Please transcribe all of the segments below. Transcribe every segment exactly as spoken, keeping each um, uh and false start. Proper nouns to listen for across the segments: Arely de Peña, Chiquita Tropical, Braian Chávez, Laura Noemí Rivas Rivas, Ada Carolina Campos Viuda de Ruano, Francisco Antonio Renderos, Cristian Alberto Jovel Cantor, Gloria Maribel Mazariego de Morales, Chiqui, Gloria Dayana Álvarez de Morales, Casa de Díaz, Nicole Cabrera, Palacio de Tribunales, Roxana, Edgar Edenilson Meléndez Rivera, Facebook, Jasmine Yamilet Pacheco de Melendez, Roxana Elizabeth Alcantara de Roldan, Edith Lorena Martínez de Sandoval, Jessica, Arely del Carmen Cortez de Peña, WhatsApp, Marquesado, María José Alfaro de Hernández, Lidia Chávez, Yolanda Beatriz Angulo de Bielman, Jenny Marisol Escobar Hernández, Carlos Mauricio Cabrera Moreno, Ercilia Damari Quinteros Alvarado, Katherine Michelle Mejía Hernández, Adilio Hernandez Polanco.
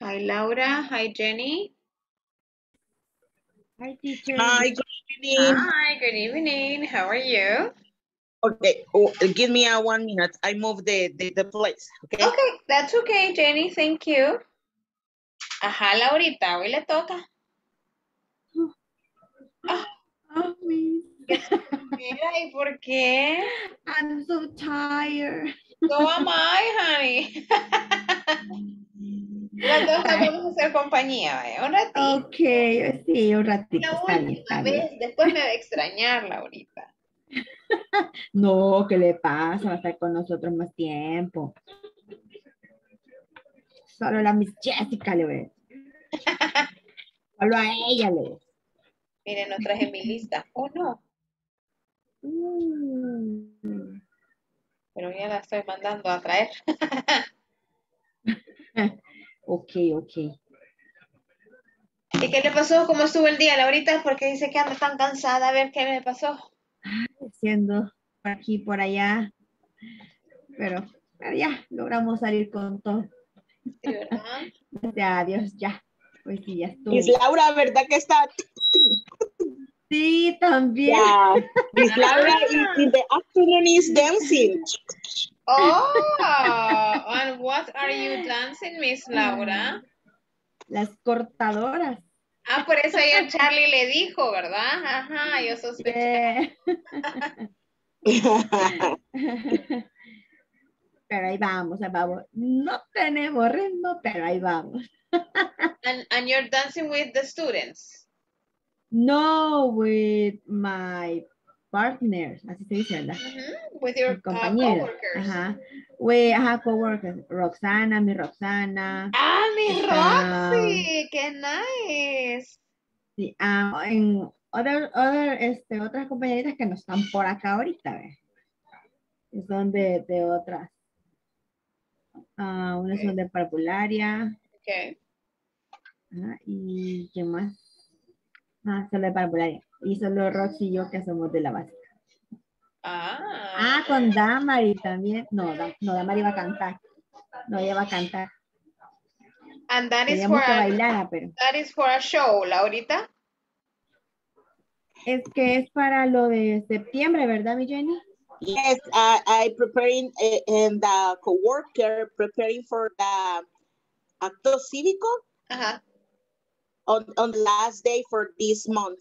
Hi, Laura. Hi, Jenny. Hi, teacher. Hi, good evening. Hi, good evening. How are you? Okay, oh, give me a one minute. I move the, the, the place, okay? Okay, that's okay, Jenny. Thank you. Ajá, Laurita, hoy le toca. Oh, oh, me. Mira, ¿y por qué? I'm so tired. So am I, honey. Las dos nos vamos a hacer compañía, vaya, un ratito. Ok, sí, un ratito. La última está bien, vez, después me va a extrañar, Laurita. No, ¿qué le pasa? Va a estar con nosotros más tiempo. Solo la Miss Jessica le ve. Solo a ella le ve. Miren, no traje mi lista. ¿O no? Mm. Pero ya la estoy mandando a traer. Ok, ok. ¿Y qué le pasó? ¿Cómo estuvo el día, Laurita? Porque dice que ando tan cansada. A ver qué me pasó. Siendo por aquí, por allá. Pero, pero ya, logramos salir con todo. Sí, ¿verdad? Adiós, ya. Pues sí, ya estuvo. Es Laura, ¿verdad que está...? Sí, también. Yeah. Miss Laura in, in the afternoon is dancing. Oh, and what are you dancing, Miss Laura? Las cortadoras. Ah, por eso ayer Charlie le dijo, ¿verdad? Ajá, yo sospeché. Yeah. Pero ahí vamos, ahí vamos. No tenemos ritmo, pero ahí vamos. And, and you're dancing with the students? No, with my partners, así se dice, ¿verdad? Uh-huh. With your uh, coworkers. Ajá. We, ajá, coworkers. Roxana, mi Roxana. Ah, mi Roxy, um, qué nice. Sí, um, en other, other, este, otras compañeritas que no están por acá ahorita, ¿eh? Son de, de otras. Uh, unas okay. Son de parvularia. Ok. Ajá, ¿y qué más? Ah, solo de parvularia. Y solo Roxy y yo que somos de la básica. Ah. Ah, con Damari también. No, da, no, Damari va a cantar. No, ella va a cantar. And that is for a, bailara, pero... that is for a show, Laurita. Es que es para lo de septiembre, ¿verdad, mi Jenny? Yes, I, I preparing and the coworker preparing for the acto cívico. Ajá. On, on the last day for this month.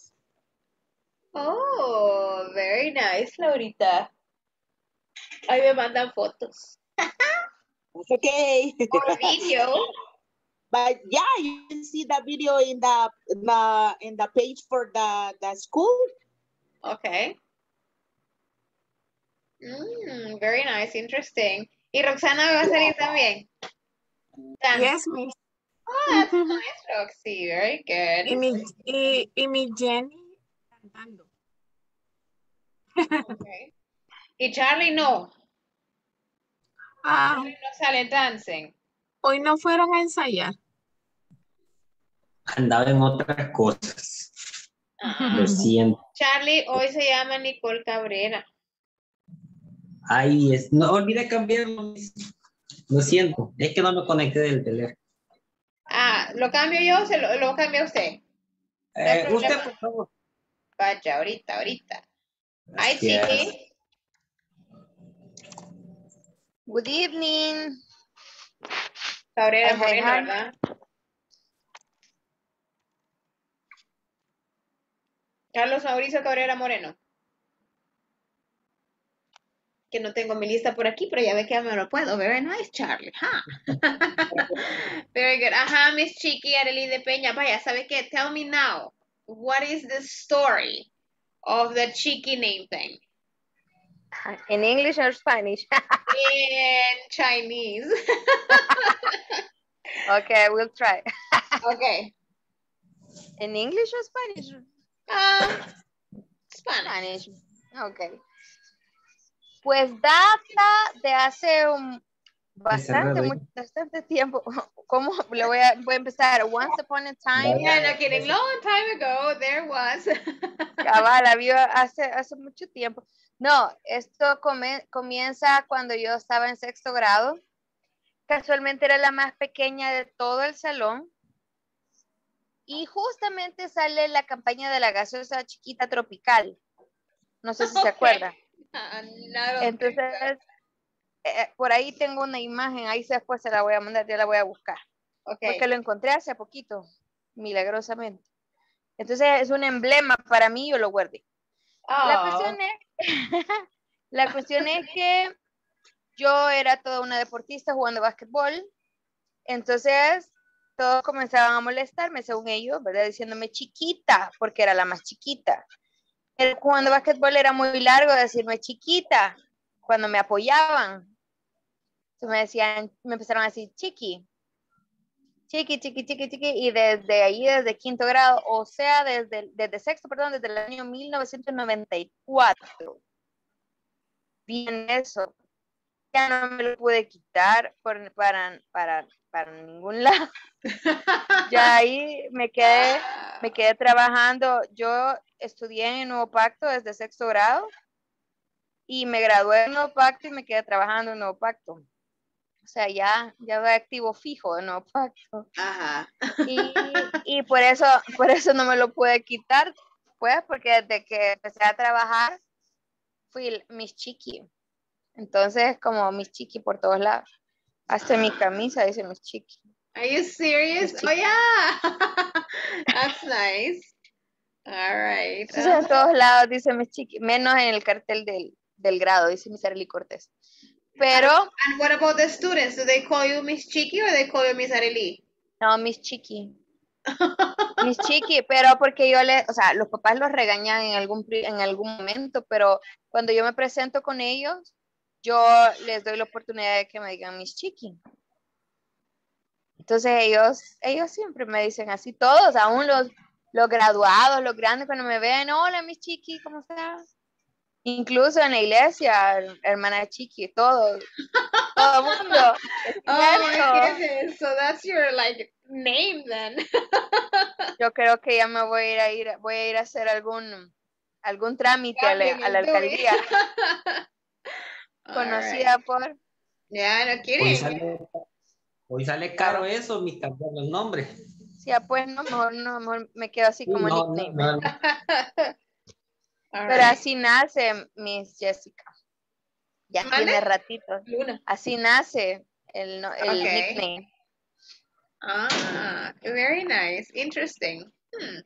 Oh, very nice, Laurita. Ahí me mandan fotos. Okay. Or video. But yeah, you can see the video in the, the in the page for the, the school. Okay. Mm, very nice, interesting. ¿Y Roxana va a salir también? Dance. Yes, miss. Oh, that's nice, Roxy. Very good. Y mi, y, y mi Jenny cantando. Okay. Y Charlie no. Ah, Charlie no sale dancing. Hoy no fueron a ensayar. Andaba en otras cosas. Ah. Lo siento. Charlie hoy se llama Nicole Cabrera. Ahí es. No olvidé cambiarlo. Lo siento. Es que no me conecté del teléfono. Ah, ¿lo cambio yo o se lo, lo cambia usted? ¿No eh, usted, por favor. Vaya, ahorita, ahorita. Hi, Chiqui. Good evening. Cabrera Moreno, ¿verdad? Carlos Mauricio Cabrera Moreno. Que no tengo mi lista por aquí, pero ya ve que ya me lo puedo. Very nice, Charlie. Huh? Very good. Ajá, Miss Chiqui, Arely de Peña. Vaya, ¿sabe qué? Tell me now. What is the story of the Chiqui name thing? In English or Spanish? In Chinese. Okay, we'll try. Okay. In English or Spanish? Uh, Spanish. Spanish. Okay. Pues data de hace un bastante, mucho, bastante tiempo. ¿Cómo le voy a, voy a empezar? Once upon a time. Yeah, no kidding. Long time ago, there was. Cabal, había hace, hace mucho tiempo. No, esto come, comienza cuando yo estaba en sexto grado. Casualmente era la más pequeña de todo el salón. Y justamente sale la campaña de la gaseosa Chiquita Tropical. No sé si okay. se acuerda. Entonces, eh, por ahí tengo una imagen. Ahí después se la voy a mandar, yo la voy a buscar. Okay. Porque lo encontré hace poquito, milagrosamente. Entonces es un emblema para mí, yo lo guardé. Oh. La cuestión es, la cuestión es que yo era toda una deportista jugando básquetbol. Entonces todos comenzaban a molestarme, según ellos, ¿verdad? Diciéndome chiquita, porque era la más chiquita. Pero jugando básquetbol era muy largo decirme chiquita, cuando me apoyaban. Entonces me decían, me empezaron a decir chiqui. Chiqui, chiqui, chiqui, chiqui. Y desde ahí, desde quinto grado, o sea, desde, desde sexto, perdón, desde el año mil novecientos noventa y cuatro. Bien eso. Ya no me lo pude quitar por, para, para, para ningún lado. Ya ahí me quedé, me quedé trabajando. Yo estudié en Nuevo Pacto desde sexto grado. Y me gradué en Nuevo Pacto y me quedé trabajando en Nuevo Pacto. O sea, ya, ya voy activo fijo, ¿no? Pacto. Ajá. Y, y por eso, por eso no me lo pude quitar, pues, porque desde que empecé a trabajar, fui Miss Chiqui. Entonces, como Miss Chiqui por todos lados. Hasta en mi camisa dice Miss Chiqui. Are you serious? Oh, yeah. That's nice. All right. Entonces, en todos lados dice Miss Chiqui, menos en el cartel del, del grado, dice Miss Arely Cortés. Pero, and what about the students? Do they call you Miss Chiqui or they call you Miss Arely? No, Miss Chiqui. Miss Chiqui, pero porque yo le, o sea, los papás los regañan en algún, en algún momento, pero cuando yo me presento con ellos, yo les doy la oportunidad de que me digan Miss Chiqui. Entonces ellos, ellos siempre me dicen así, todos, aún los, los graduados, los grandes, cuando me ven, hola Miss Chiqui, ¿cómo estás? Incluso en la iglesia, hermana Chiqui, todo, todo el mundo. Oh, my so that's your like name then. Yo creo que ya me voy a ir a, ir, voy a, ir a hacer algún, algún trámite yeah, a, la, a la alcaldía. Conocida right. por. Ya, yeah, no quiere. Hoy sale, hoy sale caro eso, mis cambiar los nombres. Sí, pues no, mejor, no, mejor me quedo así como no, nickname. No, no, no. All Pero right. así nace Miss Jessica. Ya ¿Mane? Tiene ratito. Luna. Así nace el, el okay. nickname. Ah, very nice. Interesting. Hmm.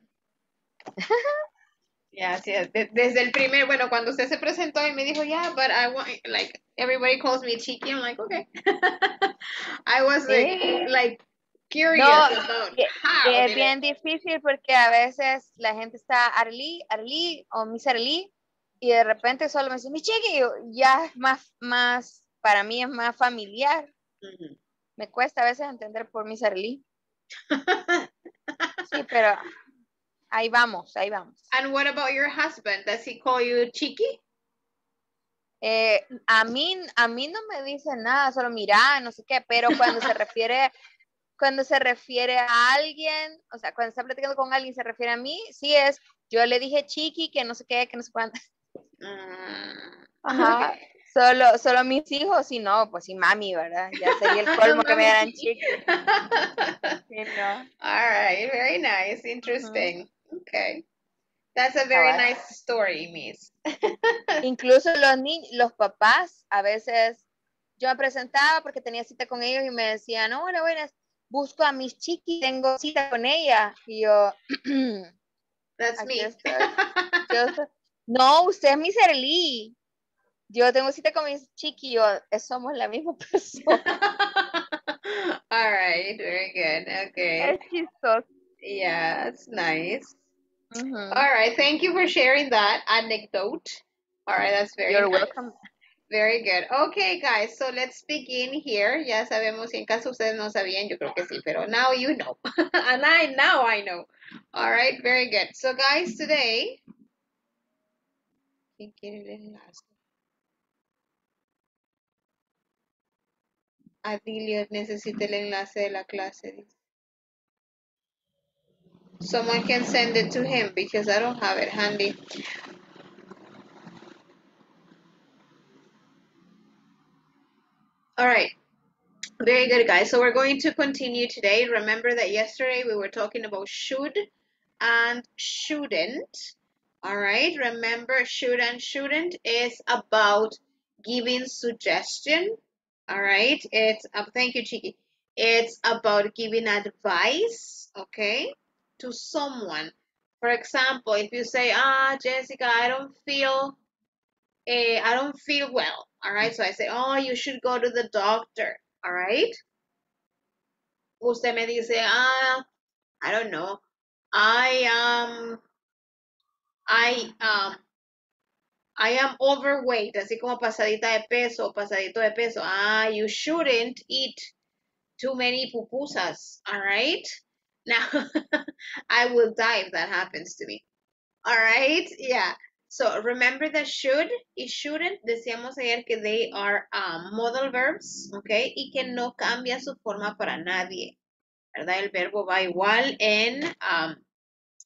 Ya, yeah, yeah. De desde el primer, bueno, cuando usted se presentó y me dijo, yeah, but I want, like, everybody calls me Chiqui. I'm like, okay. I was like, ¿Sí? like curious no, about que, how que es bien it. difícil porque a veces la gente está Arely, Arely o Miss Arely y de repente solo me dice mi Chiqui, ya es más, más para mí es más familiar. Mm-hmm. Me cuesta a veces entender por Miss Arely. Sí, pero ahí vamos, ahí vamos. And what about your husband? Does he call you Chiqui? Eh, a mí, a mí no me dice nada, solo mira, no sé qué, pero cuando se refiere cuando se refiere a alguien, o sea, cuando está platicando con alguien se refiere a mí, sí es, yo le dije Chiqui, que no sé qué, que no sé cuánto. Mm, Ajá. Okay. Solo, solo mis hijos, si no, pues sí, mami, ¿verdad? Ya sería el colmo que me dieran Chiqui. You know. All right, very nice, interesting. Mm. Okay. That's a very Ahora. nice story, Miss. Incluso los, ni los papás, a veces, yo me presentaba porque tenía cita con ellos y me decían, hola, buenas. Busco a Miss Chiqui, tengo cita con ella. Y yo, That's me. Yo, no, usted es Miss Arely. Yo tengo cita con Miss Chiqui. Yo, somos la misma persona. All right, very good. Okay. Es chistoso. Yeah, it's nice. Mm-hmm. All right, thank you for sharing that anecdote. All right, that's very You're nice. welcome. Very good. Okay, guys, so let's begin here. Ya sabemos, si en caso ustedes no sabían, yo creo que sí, pero now you know. And I, now I know. All right, very good. So, guys, today... Adilio necesita el enlace de la clase. Someone can send it to him because I don't have it handy. All right, Very good, guys. So we're going to continue today. Remember that yesterday we were talking about should and shouldn't. All right. Remember, should and shouldn't is about giving suggestion. All right. It's uh, thank you, Chiqui. It's about giving advice, okay, to someone. For example, if you say, "Ah, Jessica, I don't feel, eh, I don't feel well." All right. So I say, "Oh, you should go to the doctor." All right. Usted me dice, ah, I don't know. I am, um, I am, um, I am overweight. Así como pasadita de peso, pasadito de peso. Ah, you shouldn't eat too many pupusas. All right. Now, I will die if that happens to me. All right. Yeah. So remember that should y shouldn't, decíamos ayer que they are um, modal verbs, okay, y que no cambia su forma para nadie, ¿verdad? El verbo va igual en, um,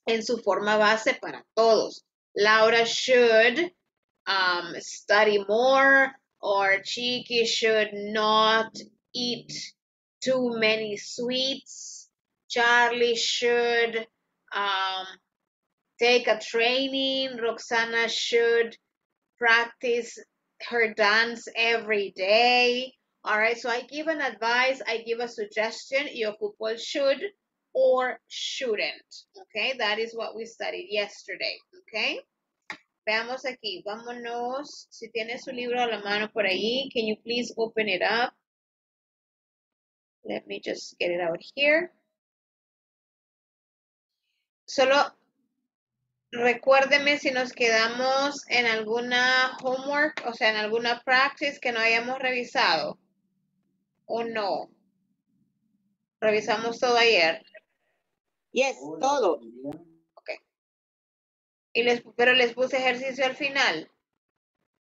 en su forma base para todos. Laura should um, study more, or Chiqui should not eat too many sweets. Charlie should... Um, take a training. Roxana should practice her dance every day. All right, so I give an advice, I give a suggestion, y ocupo el should or shouldn't. Okay, that is what we studied yesterday. Okay, veamos aquí, vámonos. Si tiene su libro a la mano por ahí, can you please open it up? Let me just get it out here. Solo recuérdeme si nos quedamos en alguna homework, o sea, en alguna practice que no hayamos revisado, o no. Revisamos todo ayer. Yes, todo. Ok. Y les, pero les puse ejercicio al final.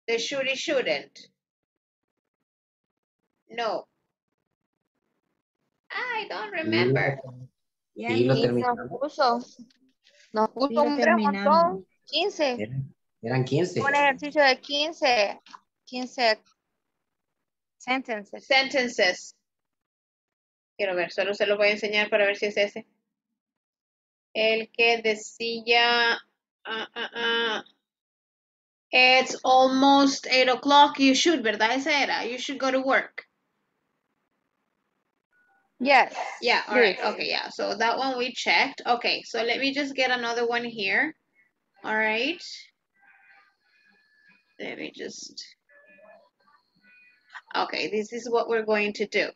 The should y shouldn't. No. I don't remember. Yeah, y lo terminamos. Nos puso un gran montón, quince. Eran, eran quince. Un ejercicio de quince, quince sentences. Sentences. Quiero ver, solo se los voy a enseñar para ver si es ese. El que decía, uh, uh, uh, it's almost eight o'clock, you should, ¿verdad? Ese era, you should go to work. Yes. Yeah, all right. Okay, yeah. So that one we checked. Okay, so let me just get another one here. All right. Let me just... Okay, this is what we're going to do.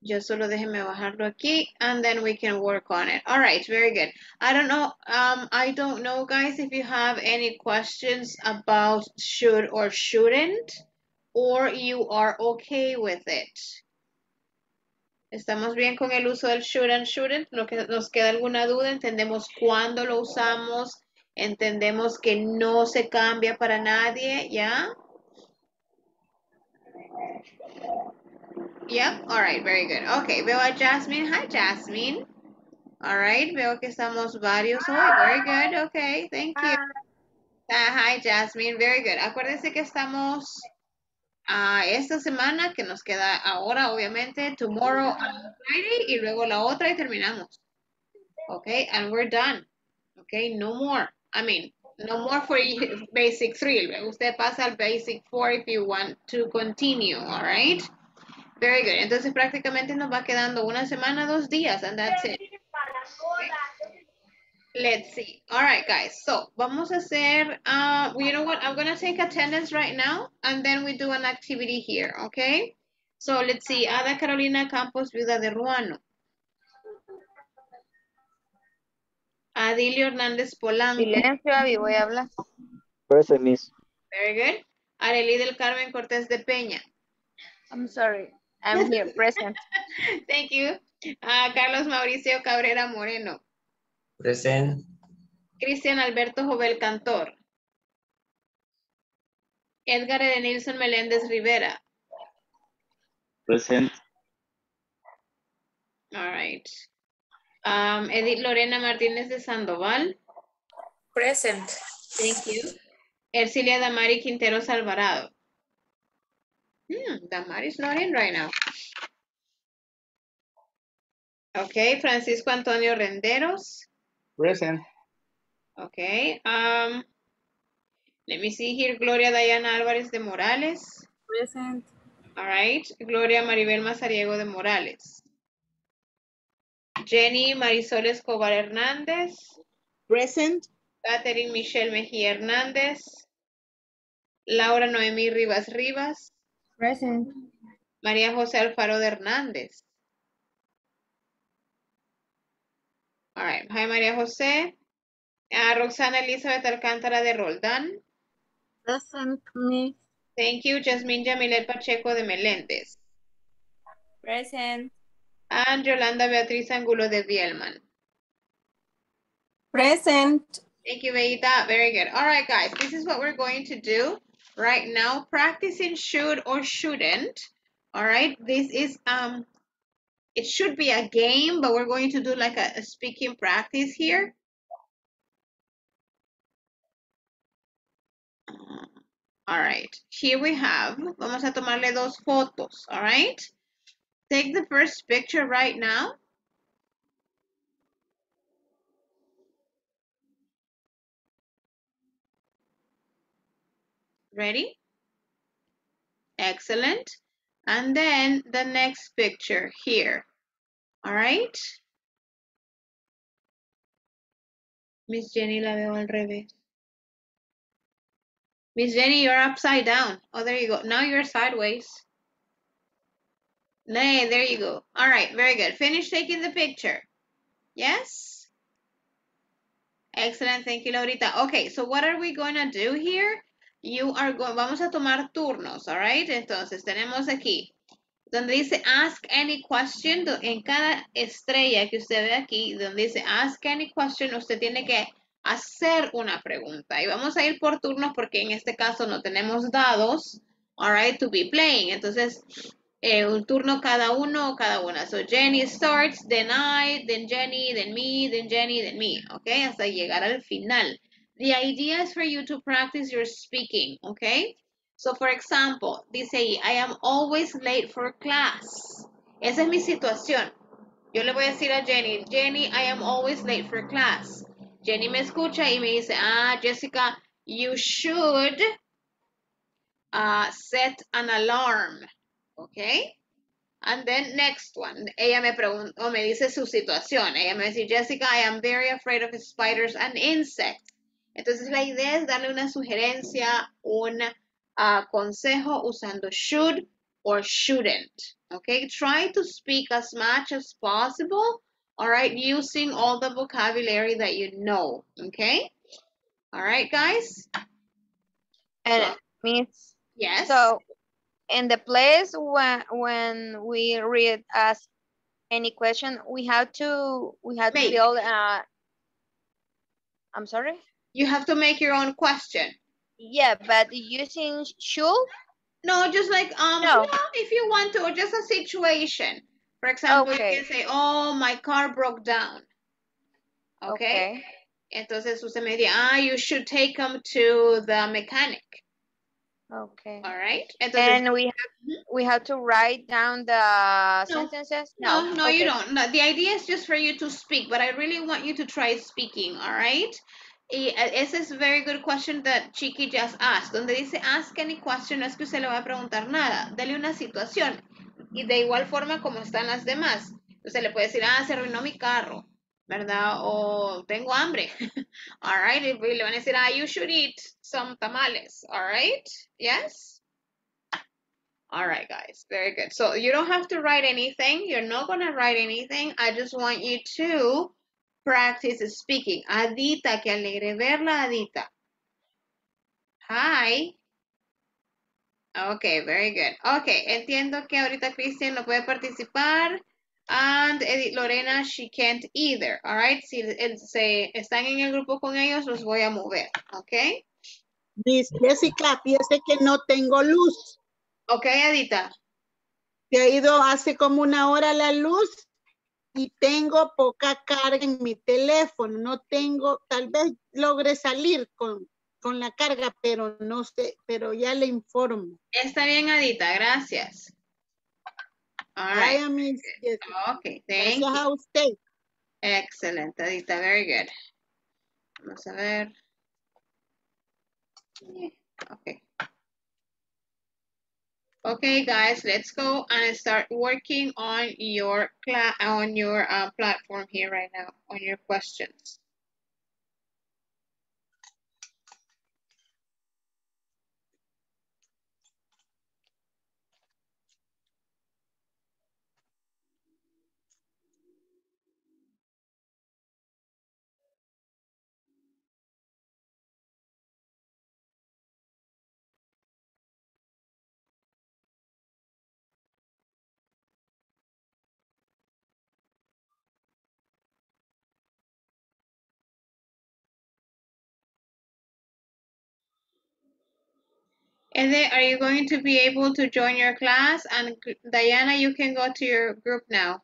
Yo solo déjeme bajarlo aquí, and then we can work on it. All right, very good. I don't know, um, I don't know, guys, if you have any questions about should or shouldn't, or you are okay with it. Estamos bien con el uso del should and shouldn't. Lo que nos queda alguna duda, entendemos cuándo lo usamos, entendemos que no se cambia para nadie, ¿ya? Yep, all right, very good. Okay, veo a Jasmine. Hi, Jasmine. All right, veo que estamos varios hoy. Very good, okay, thank you. Uh, hi, Jasmine, very good. Acuérdense que estamos... Uh, esta semana que nos queda ahora, obviamente, tomorrow and Friday, y luego la otra y terminamos. Okay, and we're done. Okay, no more. I mean, no more for basic three. Usted pasa al basic four if you want to continue, all right? Very good. Entonces, prácticamente nos va quedando una semana, dos días, and that's it. Okay. Let's see. All right, guys. So, vamos a hacer, uh, you know what? I'm going to take attendance right now, and then we do an activity here, okay? So, let's see. Ada Carolina Campos Viuda de Ruano. Adilio Hernandez Polanco. Silencio, Abby, voy a hablar. Present, Miss. Very good. Arely del Carmen Cortez de Peña. I'm sorry. I'm here, present. Thank you. Uh, Carlos Mauricio Cabrera Moreno. Present. Cristian Alberto Jovel Cantor. Edgar Edenilson Meléndez Rivera. Present. All right. Um, Edith Lorena Martínez de Sandoval. Present. Thank you. Ercilia Damari Quinteros Alvarado. Hmm, Damari's not in right now. Okay, Francisco Antonio Renderos. Present. Okay. Um, let me see here. Gloria Dayana Álvarez de Morales. Present. All right. Gloria Maribel Mazariego de Morales. Jenny Marisol Escobar Hernández. Present. Katherine Michelle Mejía Hernández. Laura Noemí Rivas Rivas. Present. María José Alfaro de Hernández. All right. Hi, María José. Uh, Roxana Elizabeth Alcantara de Roldan. Present, please. Thank you. Jasmine Yamilet Pacheco de Melendez. Present. And Yolanda Beatriz Angulo de Bielman. Present. Thank you, Beita. Very good. All right, guys. This is what we're going to do right now. Practicing should or shouldn't. All right. This is... um. It should be a game, but we're going to do like a, a speaking practice here. All right, here we have, vamos a tomarle dos fotos, all right? Take the first picture right now. Ready? Excellent. And then the next picture here, all right? Miss Jenny, la veo al revés. Miss Jenny, you're upside down. Oh, there you go. Now you're sideways. Nay, there you go. All right, very good. Finish taking the picture. Yes? Excellent. Thank you, Laurita. Okay, so what are we going to do here? You are going, vamos a tomar turnos, all right? Entonces, tenemos aquí, donde dice ask any question, en cada estrella que usted ve aquí, donde dice ask any question, usted tiene que hacer una pregunta. Y vamos a ir por turnos porque en este caso no tenemos dados, all right, to be playing. Entonces, eh, un turno cada uno o cada una. So, Jenny starts, then I, then Jenny, then me, then Jenny, then me, okay? Hasta llegar al final. The idea is for you to practice your speaking, okay? So, for example, dice ahí, I am always late for class. Esa es mi situación. Yo le voy a decir a Jenny, Jenny, I am always late for class. Jenny me escucha y me dice, ah, Jessica, you should uh, set an alarm, okay? And then next one, ella me pregunta, o me dice su situación. Ella me dice, Jessica, I am very afraid of spiders and insects. Entonces, la idea es darle una sugerencia, un uh, consejo usando should or shouldn't, okay? Try to speak as much as possible, all right, using all the vocabulary that you know, okay? All right, guys? And so, Miss, yes? So, in the place when, when we read ask any question, we have to, we have Maybe. to build, uh, I'm sorry? You have to make your own question. Yeah, but using should? No, just like, um, no. No, if you want to, or just a situation. For example, okay. You can say, oh, my car broke down. Okay. okay. Entonces, usted me diría, ah, you should take them to the mechanic. Okay. All right. Entonces, and we have, we have to write down the no. sentences? No, no, no okay. you don't. No, the idea is just for you to speak, but I really want you to try speaking, all right? Y ese es very good question that Chiqui just asked. Donde dice ask any question, no es que usted le va a preguntar nada. Dele una situación. Y de igual forma como están las demás. Usted le puede decir, ah, se arruinó mi carro, ¿verdad? O tengo hambre. All right. Y le van a decir, ah, you should eat some tamales. All right. Yes. All right, guys. Very good. So you don't have to write anything. You're not going to write anything. I just want you to practice speaking. Adita, qué alegre verla, Adita. Hi. Okay, very good. Okay, entiendo que ahorita Cristian no puede participar. And Edith Lorena, she can't either. All right, si el, se están en el grupo con ellos, los voy a mover. Okay. Miss Jessica, fíjese que no tengo luz. Okay, Adita. Se ha ido hace como una hora la luz. Y tengo poca carga en mi teléfono, no tengo, tal vez logre salir con, con la carga, pero no sé, pero ya le informo. Está bien, Adita, gracias. All right. I am in, yes. Okay, thank gracias you. A usted. Excelente, Adita, very good. Vamos a ver. Okay. Okay, guys, let's go and start working on your class, on your uh, platform here right now, on your questions. And then, are you going to be able to join your class? And Diana, you can go to your group now.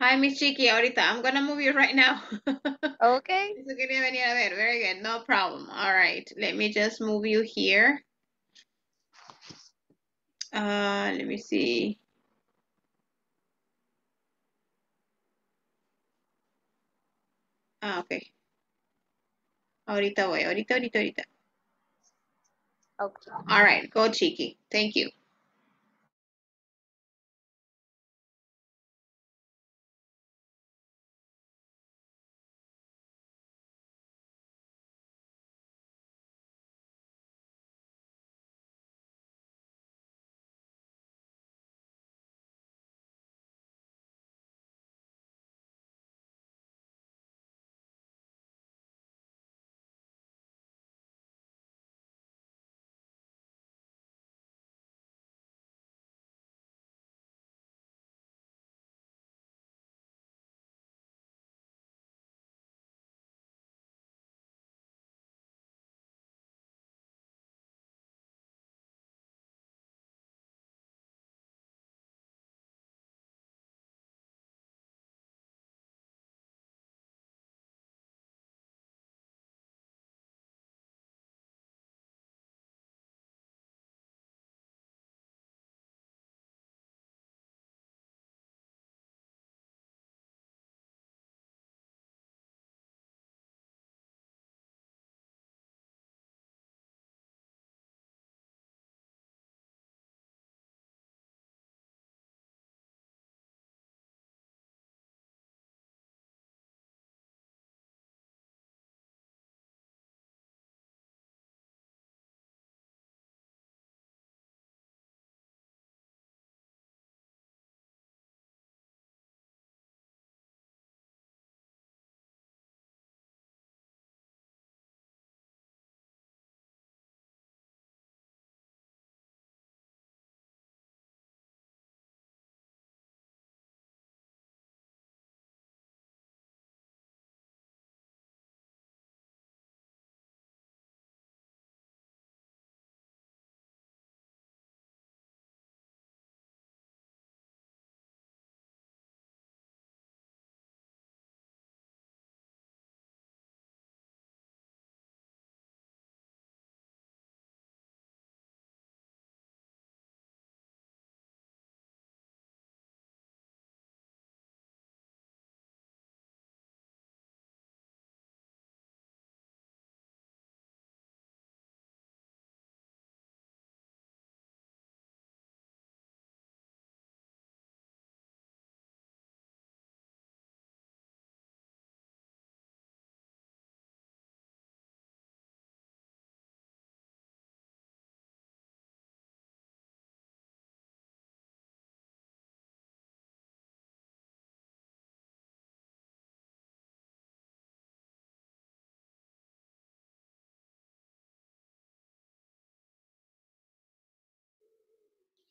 Hi, Miss Chiqui, ahorita. I'm going to move you right now. Okay. Eso quería venir a ver. Very good. No problem. All right. Let me just move you here. Uh, let me see. Ah, okay. Ahorita voy. Ahorita, ahorita, ahorita. Okay. All right. Go, Chiqui. Thank you.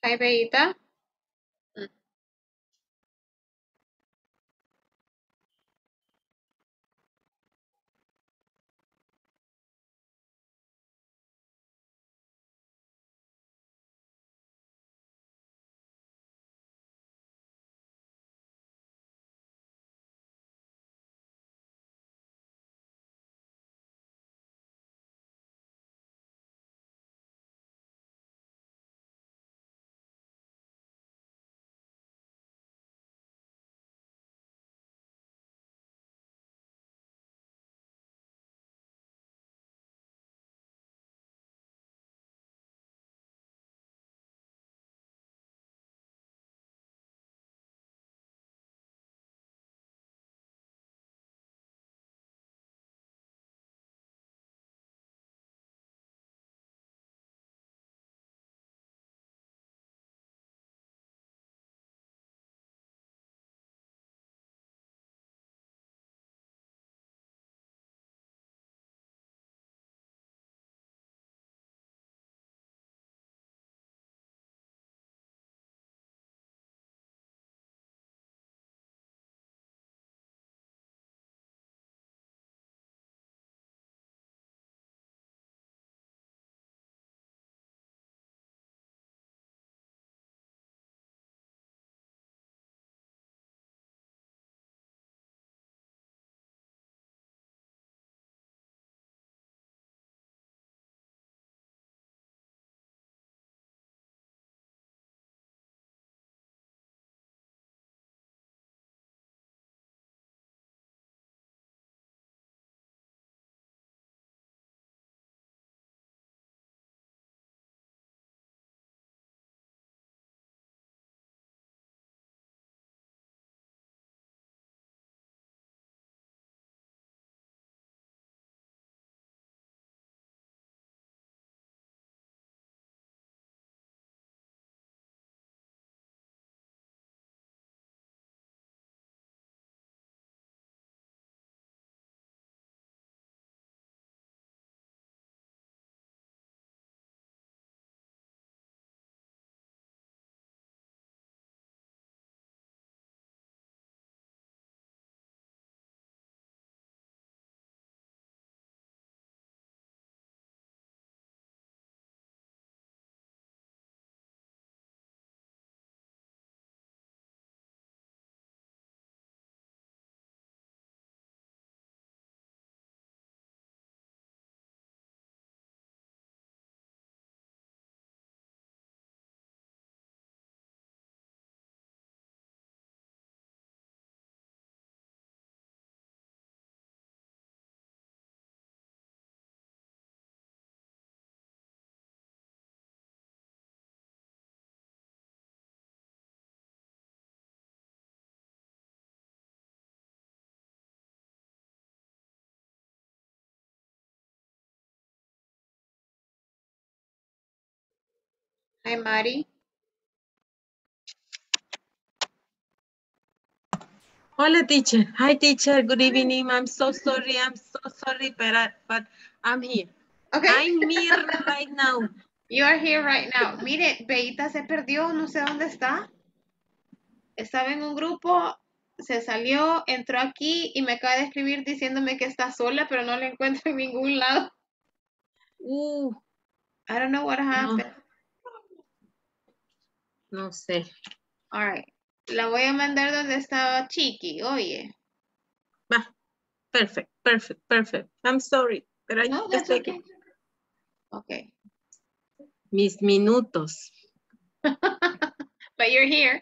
Ay, Beita. Hi, Mari. Hola, teacher. Hi, teacher. Good evening. I'm so sorry. I'm so sorry, but, I, but I'm here. Okay. I'm here right now. You are here right now. Mire, Beita se perdió. No sé dónde está. Estaba en un grupo, se salió, entró aquí y me acaba de escribir diciéndome que está sola, pero no la encuentro en ningún lado. Uh, I don't know what happened. No. No sé. All right. La voy a mandar donde estaba Chiqui, oye. Va. Perfect, perfect, perfect. I'm sorry. Pero no, that's okay. Okay. Mis minutos. But you're here.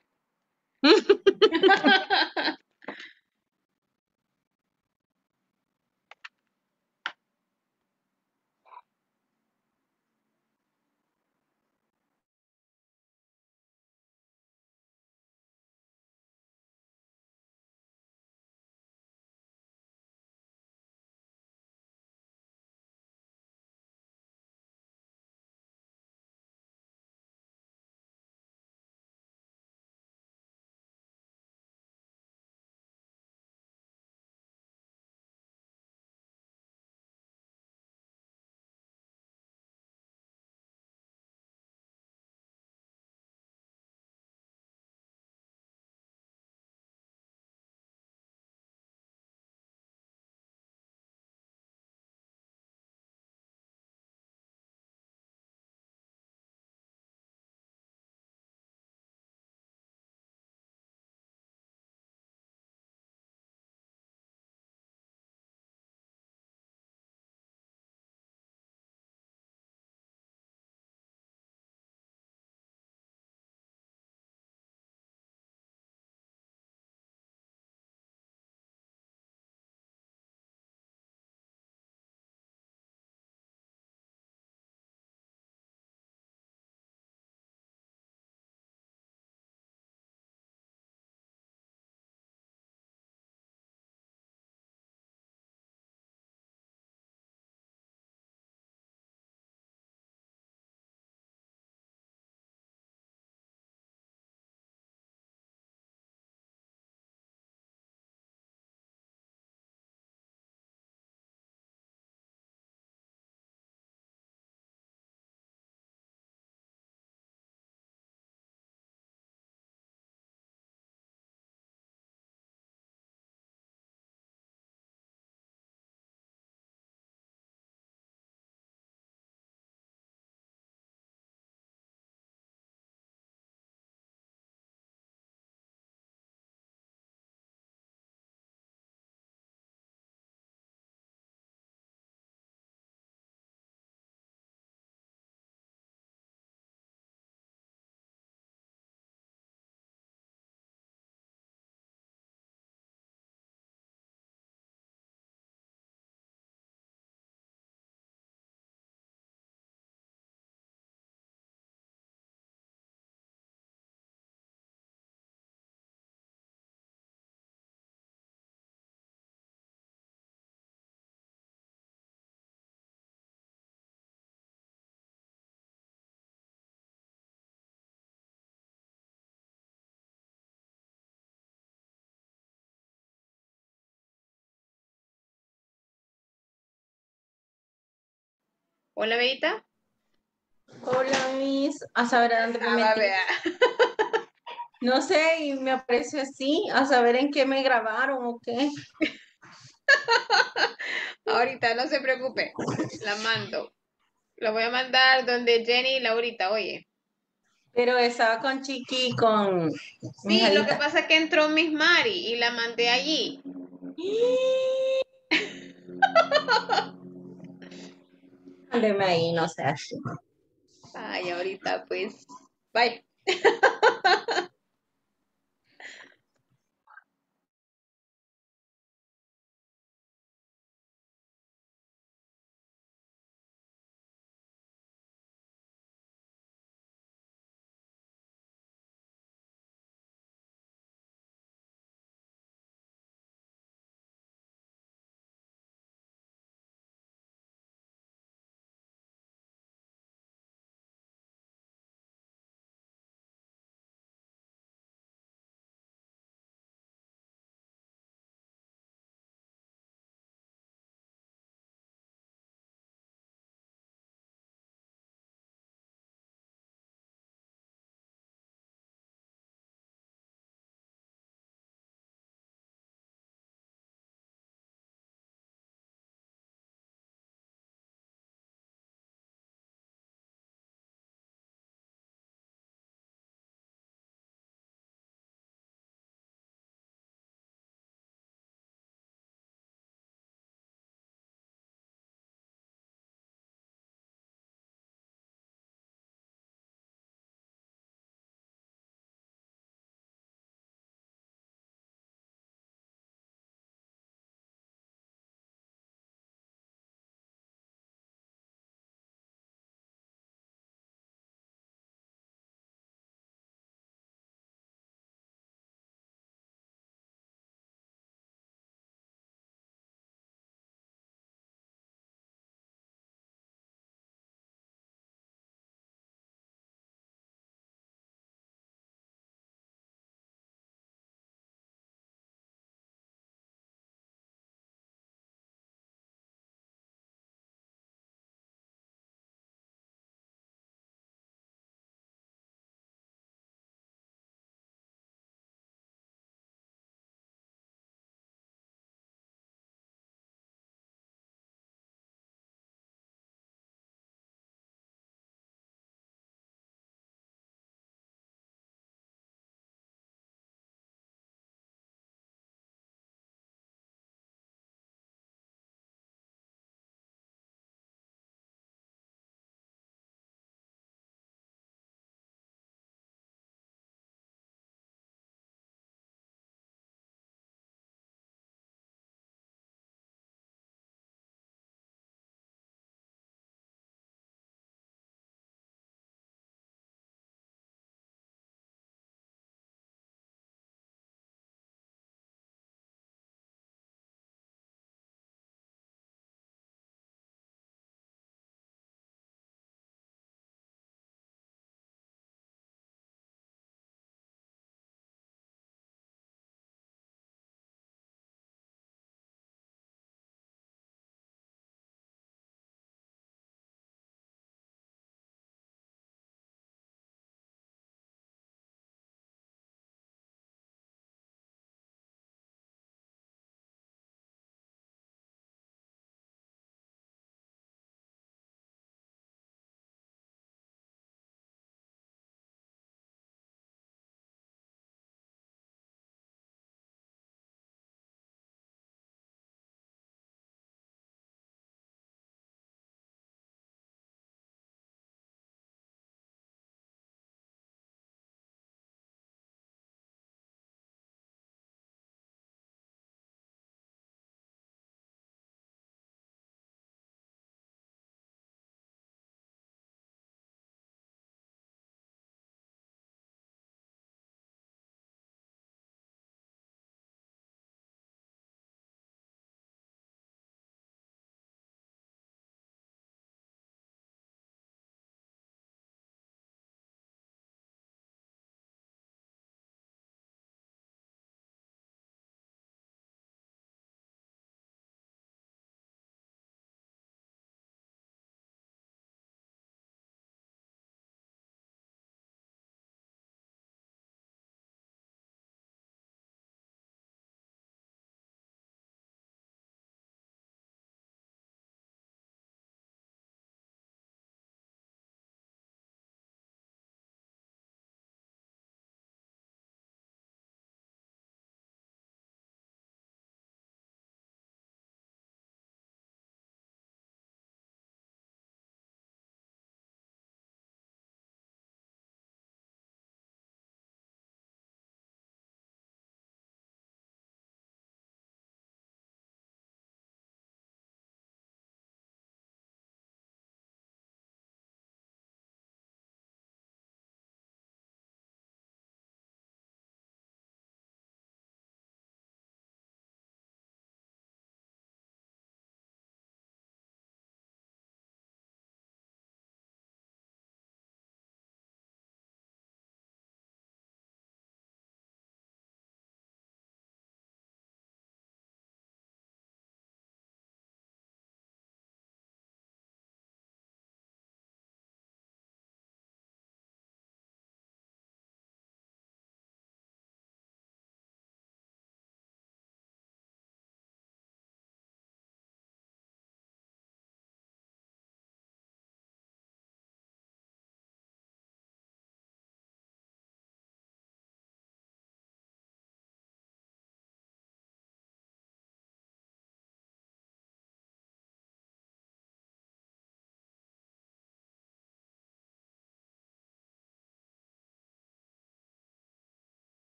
Hola, Beita. Hola, Miss. A saber a dónde me metí. No sé, y me apareció así. A saber en qué me grabaron o qué. Ahorita, no se preocupe. La mando. Lo voy a mandar donde Jenny y Laurita, oye. Pero estaba con Chiqui, con... Sí, lo que pasa es que entró Miss Mari y la mandé allí. Mándeme ahí, no sea así. Ay, ahorita pues. Bye.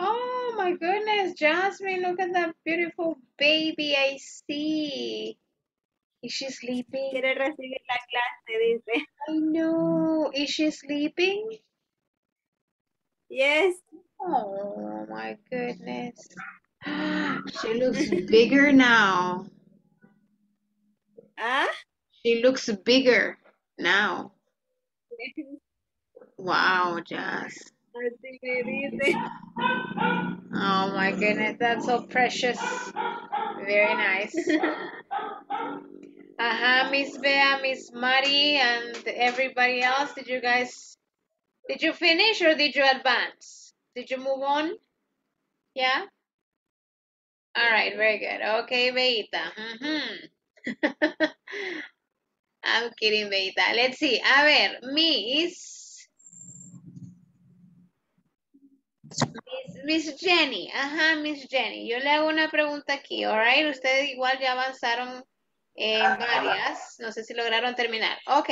Oh my goodness, Jasmine, look at that beautiful baby I see. Is she sleeping? Quiere recibir la clase, dice. I know. Is she sleeping? Yes. Oh my goodness. She looks bigger now. Huh? She looks bigger now. Wow, Jazz. Oh my goodness, that's so precious. Very nice. Aha, Miss Bea, Miss Mari, and everybody else. Did you guys, did you finish or did you advance? Did you move on? Yeah? All right, very good. Okay, Beita. Mm-hmm. I'm kidding, Beita. Let's see. A ver, Miss... Miss Jenny. Ajá, Miss Jenny. Yo le hago una pregunta aquí, all right? Ustedes igual ya avanzaron en varias. No sé si lograron terminar. Ok.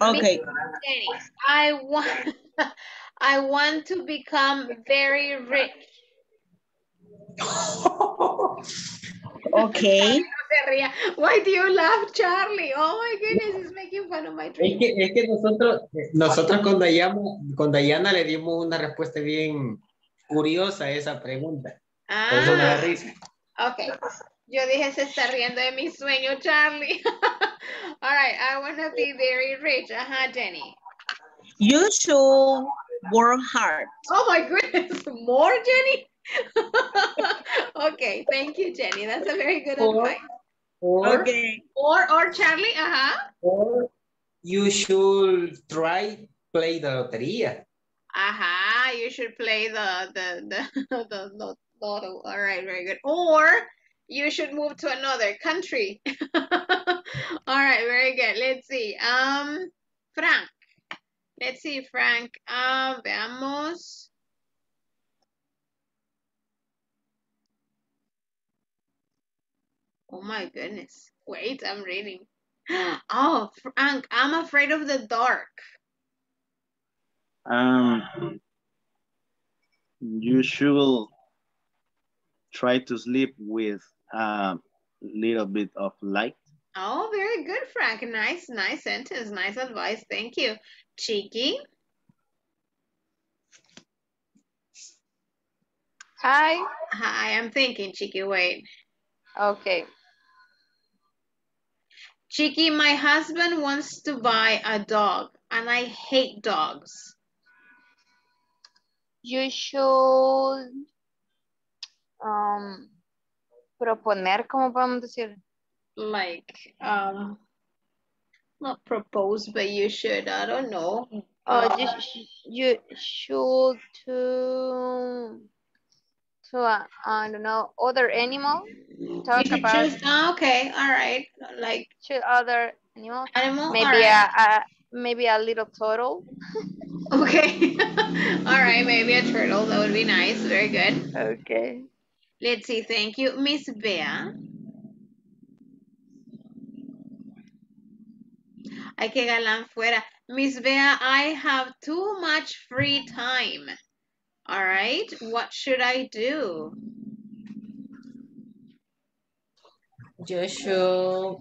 Ok. Miss Jenny, I want, I want to become very rich. Okay. Why do you laugh, Charlie? Oh my goodness, it's making fun of my dream. Es que, es que nosotros, nosotros con Dayana, con Dayana le dimos una respuesta bien curiosa a esa pregunta. Ah. Por eso me da risa. Okay. Yo dije, se está riendo de mi sueño, Charlie. All right, I want to be very rich. Ajá, Jenny. You should work hard. Oh my goodness, more, Jenny? Okay, thank you, Jenny. That's a very good or, advice. Or, okay. Or, or Charlie, uh-huh. Or you should try play the lotería. Aha, uh-huh, you should play the, the, the, the, the lotto. All right, very good. Or you should move to another country. All right, very good. Let's see. Um, Frank. Let's see, Frank. Um, veamos. Oh my goodness. Wait, I'm reading. Oh, Frank, I'm afraid of the dark. Um, you should try to sleep with a little bit of light. Oh, very good, Frank. Nice, nice sentence. Nice advice. Thank you. Chiqui? Hi. Hi, I'm thinking, Chiqui, wait. Okay. Chiqui, my husband wants to buy a dog, and I hate dogs. You should um, proponer, ¿cómo podemos decir? Like, um, not propose, but you should, I don't know. Oh, you, you should to, to uh, I don't know, other animal. Talk you about. Choose, oh, okay, all right. Like choose other animal. Animal. Maybe right. a, a maybe a little turtle. Okay. All right, maybe a turtle. That would be nice. Very good. Okay. Let's see. Thank you, Miss Bea. Ay, que galán fuera, Miss Bea. I have too much free time. All right. What should I do? You should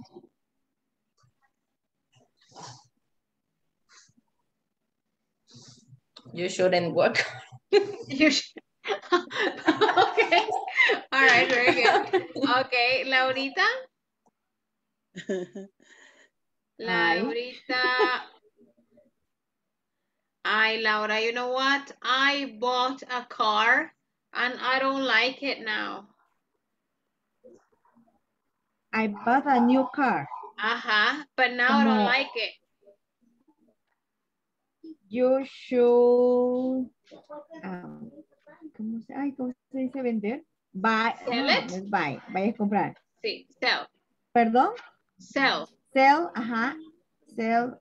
you shouldn't work. You should. Okay. All right. Very good. Okay, Laurita. Laurita. I, Laura. You know what? I bought a car and I don't like it now. I bought a new car. Uh-huh, but now um, I don't like it. You should... Um, ¿Cómo se, ay, ¿cómo se dice vender? Buy. Sell no, it? No es buy. Vaya a comprar. Sí, sell. ¿Perdón? Sell. Sell, ajá. Sell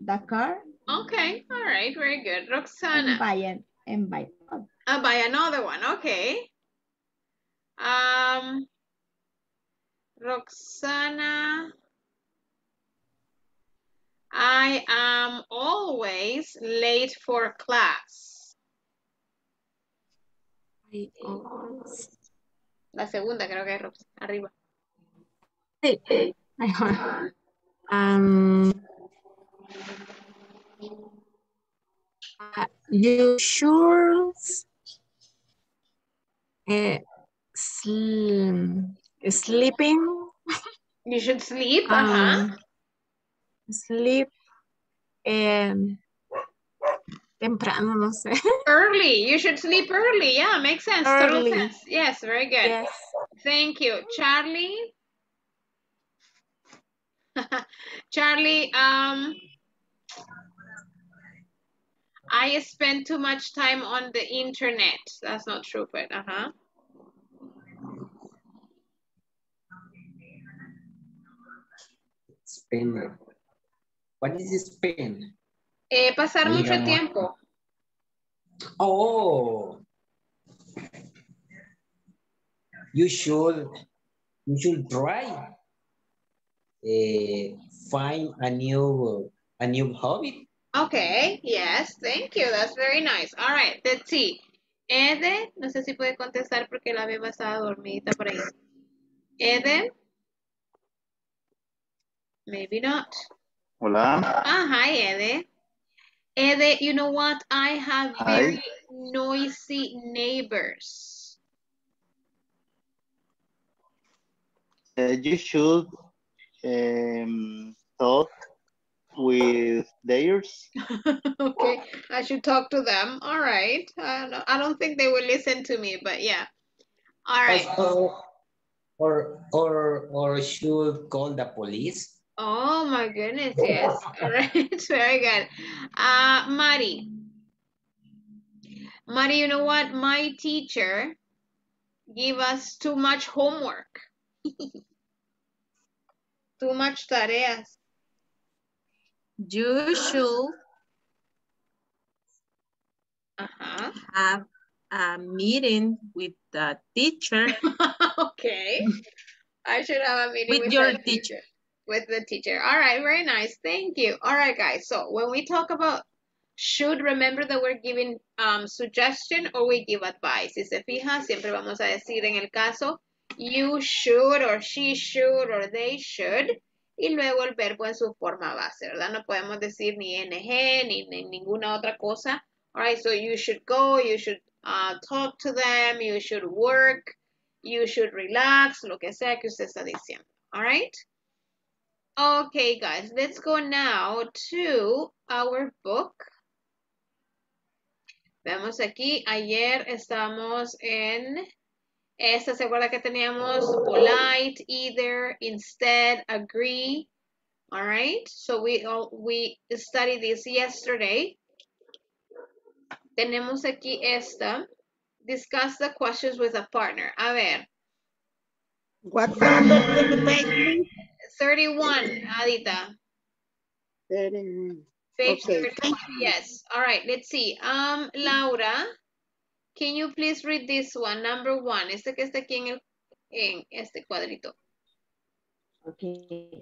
the car. Okay, all right, very good. Roxana. And buy, an, and buy. Oh. And buy another one, okay. Um... Roxana, I am always late for class. Ay, oh. La segunda creo que es Rox, arriba. Sí, mejor. Um, uh, you should uh, sl sleeping. You should sleep. Um, uh-huh. Sleep. Um, Temprano, no sé. Early. You should sleep early. Yeah, makes sense. Early. Total sense. Yes, very good. Yes. Thank you. Charlie. Charlie, um, I spend too much time on the internet. That's not true, but uh-huh. Spend. What is spend? Eh, pasar mucho Digamos. tiempo. Oh. You should, you should try. Eh, find a new, a new hobby. Okay, yes, thank you. That's very nice. All right, the T. Eden, no sé si puede contestar porque la beba estaba dormidita por ahí. Eden? Maybe not. Hola. Ah, hi, Eden. Ede, you know what? I have very Hi. noisy neighbors. Uh, you should um, talk with theirs. Okay, I should talk to them. All right. Uh, I don't think they will listen to me, but yeah. All right. Also, or or or should call the police. Oh my goodness, yes. All right, very good. Uh, Mari. Mari, you know what? My teacher gave us too much homework. Too much tareas. You should uh-huh. have a meeting with the teacher. Okay. I should have a meeting with, with your teacher. teacher. With the teacher. All right, very nice. Thank you. All right, guys. So when we talk about should, remember that we're giving um, suggestion or we give advice. Si se fija, siempre vamos a decir en el caso, you should or she should or they should. Y luego el verbo en su forma base, ¿verdad? No podemos decir ni ing ni, ni ninguna otra cosa. All right, so you should go, you should uh, talk to them, you should work, you should relax, lo que sea que usted está diciendo. All right? Okay, guys, let's go now to our book. Vemos aquí, ayer estamos en, esta se acuerda que teníamos polite, either, instead, agree, all right? So we, all, we studied this yesterday. Tenemos aquí esta, discuss the questions with a partner. A ver. What number did you make? thirty-one, Adita. thirty-one. Page okay. thirty-one, yes. All right, let's see. Um, Laura, can you please read this one, number one? Este que está aquí en, el, en este cuadrito. Okay.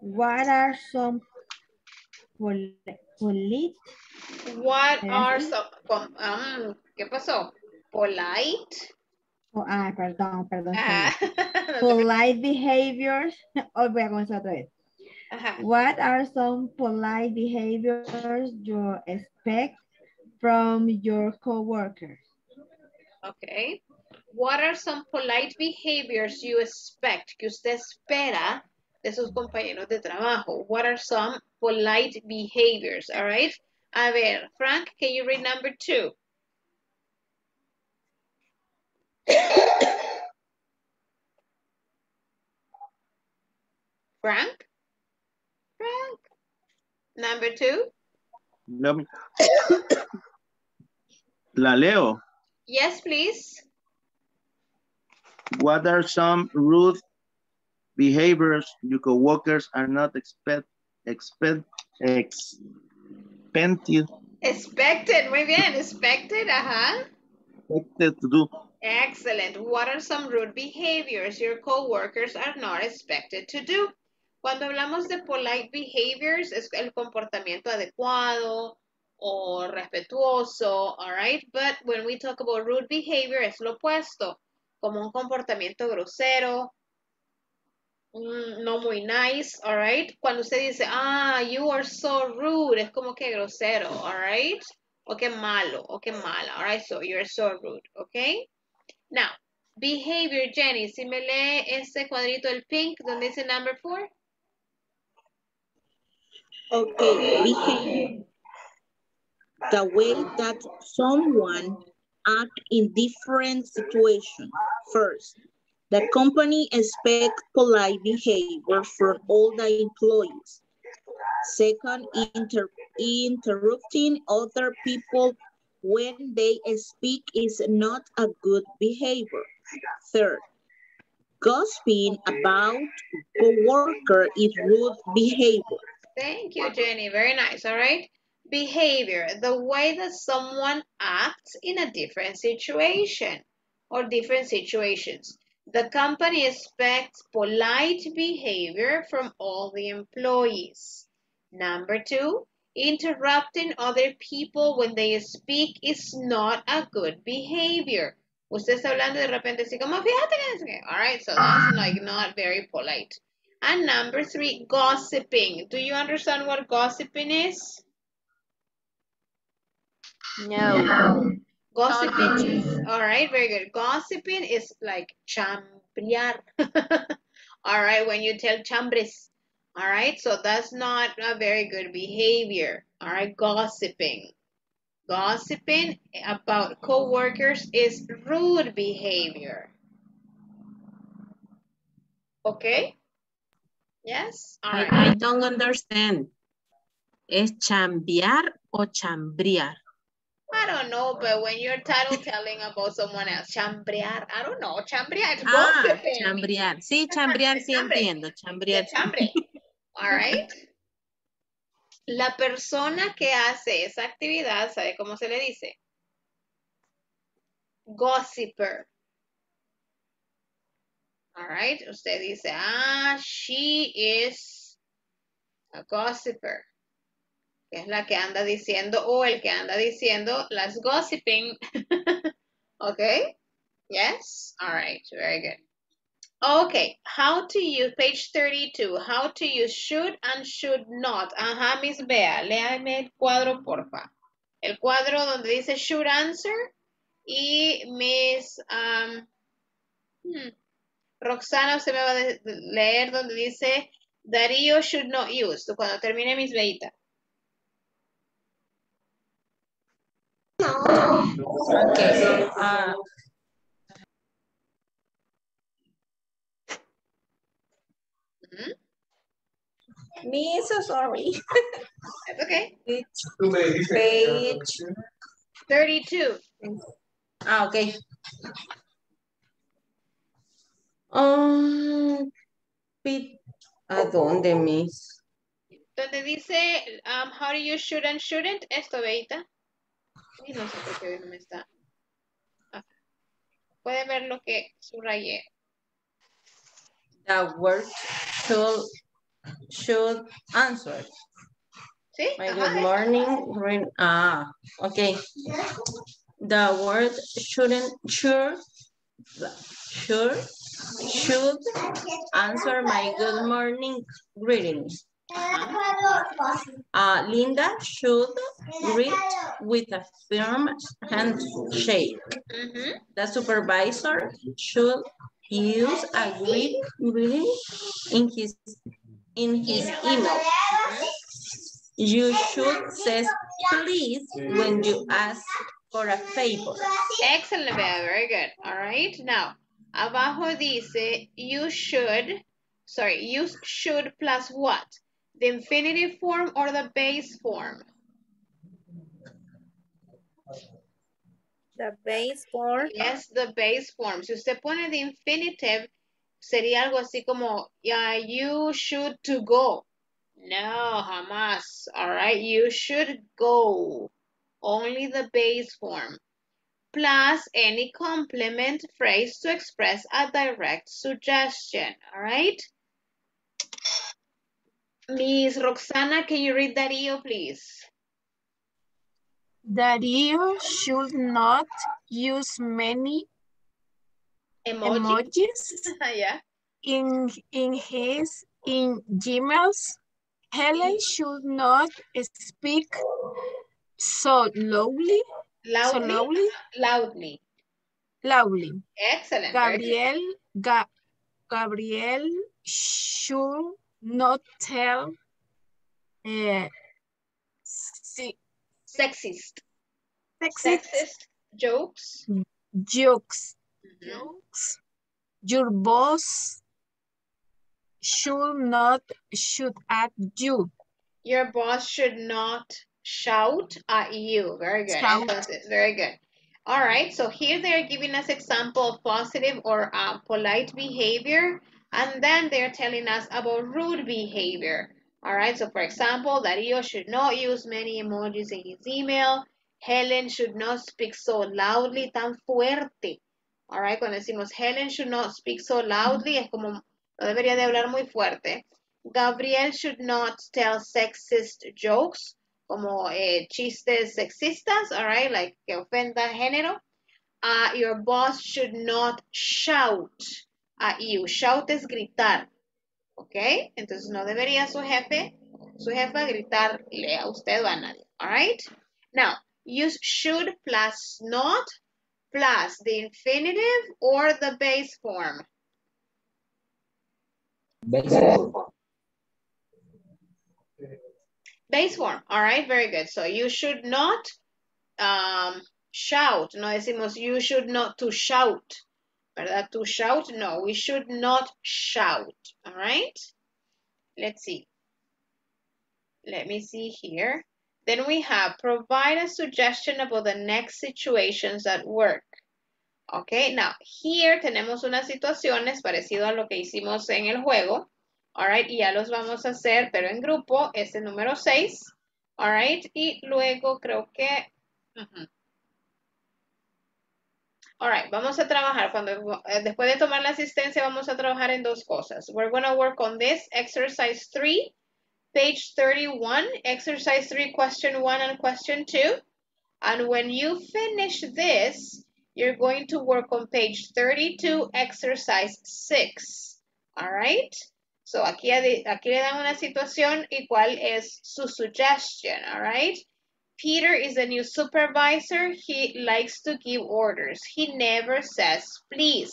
What are some polite? What are some, um, ¿qué pasó? Polite. Oh, ah, perdón, perdón. Ah. Polite behaviors. Oh, voy a comenzar otra vez. Ajá. What are some polite behaviors you expect from your coworkers? Okay. What are some polite behaviors you expect? Que usted espera de sus compañeros de trabajo. What are some polite behaviors? All right. A ver, Frank, can you read number two? Frank? Frank? Number two? No. La leo. Yes, please. What are some rude behaviors your coworkers are not expect, expect, expected? Expected, muy bien, expected, ajá. Expected to do. Excellent. What are some rude behaviors your coworkers are not expected to do? Cuando hablamos de polite behaviors, es el comportamiento adecuado or respetuoso, all right? But when we talk about rude behavior, es lo opuesto, como un comportamiento grosero, no muy nice, all right? Cuando usted dice, ah, you are so rude, es como que grosero, all right? O que malo, o que mala, all right? So, you're so rude, okay? Now, behavior, Jenny, si me lee ese cuadrito, el pink, donde dice number four. Okay, behavior. The way that someone acts in different situations. First, the company expects polite behavior from all the employees. Second, inter interrupting other people when they speak is not a good behavior. Third, gossiping about co-worker is rude behavior. Thank you, Jenny. Very nice. All right. Behavior, the way that someone acts in a different situation or different situations. The company expects polite behavior from all the employees. Number two, interrupting other people when they speak is not a good behavior. Usted está hablando de repente así como, fíjate que... All right, so that's like not very polite. And number three, gossiping. Do you understand what gossiping is? No. no. Gossiping is, all right, very good. Gossiping is like chambrear. All right, when you tell chambres. All right, so that's not a very good behavior. All right, gossiping. Gossiping about co-workers is rude behavior. Okay? Yes? All right. I, I don't understand. ¿Es chambear o chambrear? I don't know, but when you're tattletelling about someone else, chambrear, I don't know, chambrear. Ah, gossiping. Chambrear. Sí, chambrear, sí entiendo. Chambrear. Chambre. All right. La persona que hace esa actividad, ¿sabe cómo se le dice? Gossiper. All right. Usted dice, ah, she is a gossiper. Que es la que anda diciendo, o el que anda diciendo, las gossiping. Okay? Yes? All right. Very good. Okay, how to use, page thirty-two, how to use should and should not. Ajá, Miss Bea, léame el cuadro, porfa. El cuadro donde dice should answer y Miss um, hmm, Roxana, usted me va a leer donde dice Darío should not use. Cuando termine, Miss Beita. No. Okay. Uh, Mm-hmm. Me so sorry. That's okay. Page, page thirty-two. Ah, okay. Um, ¿A dónde, Miss? Donde dice, um, how do you should and shouldn't? Esto, Beita. Y no sé por qué no me está. Ah. Pueden ver lo que subrayé. The word should, should answer. ¿Sí? My Ajá, good morning. Ah, okay. The word shouldn't, sure, sure, should answer my good morning greeting. Uh, Linda should greet with a firm handshake. Mm-hmm. The supervisor should use a greeting in his in his email. You should say please when you ask for a favor. Excellent, very good. All right, now abajo dice you should. Sorry, you should plus what? The infinitive form or the base form? The base form. Yes, the base form. Si usted pone the infinitive, sería algo así como, yeah, you should to go. No, jamás. All right, you should go. Only the base form. Plus any complement phrase to express a direct suggestion. All right? Miss Roxana, can you read Darío, please? that you should not use many Emoji. emojis yeah. in, in his in Gmails. Helen should not speak so loudly. Loudly. So loudly. Loudly. Loudly. Excellent. Gabriel, Ga Gabriel should not tell uh, si sexist. sexist. Sexist jokes. Jokes. Mm-hmm. Jokes. Your boss should not shoot at you. Your boss should not shout at you. Very good. Entonces, very good. All right. So here they are giving us example of positive or uh, polite behavior. And then they're telling us about rude behavior. All right. So for example, Darío should not use many emojis in his email. Helen should not speak so loudly, tan fuerte. All right. Cuando decimos Helen should not speak so loudly, es como no debería de hablar muy fuerte. Gabriel should not tell sexist jokes, como eh, chistes sexistas, all right, like que ofenda género. Uh, your boss should not shout at you. Shout es gritar, ok. Entonces no debería su jefe, su jefa gritarle a usted o a nadie, all right. Now, use should plus not plus the infinitive or the base form. Base form. Base form. All right, very good. So you should not um, shout. No decimos you should not to shout. ¿Verdad? To shout, no. We should not shout. All right. Let's see. Let me see here. Then we have provide a suggestion about the next situations at work. Ok, now, here tenemos unas situaciones parecido a lo que hicimos en el juego. Alright, y ya los vamos a hacer, pero en grupo, este número seis. Alright, y luego creo que... Uh-huh. Alright, vamos a trabajar. Cuando, después de tomar la asistencia, vamos a trabajar en dos cosas. We're going to work on this, exercise three, page thirty-one, exercise three, question one and question two. And when you finish this... You're going to work on page thirty-two, exercise six. All right? So, aquí, aquí le dan una situación y cuál es su suggestion, all right? Peter is a new supervisor. He likes to give orders. He never says, please.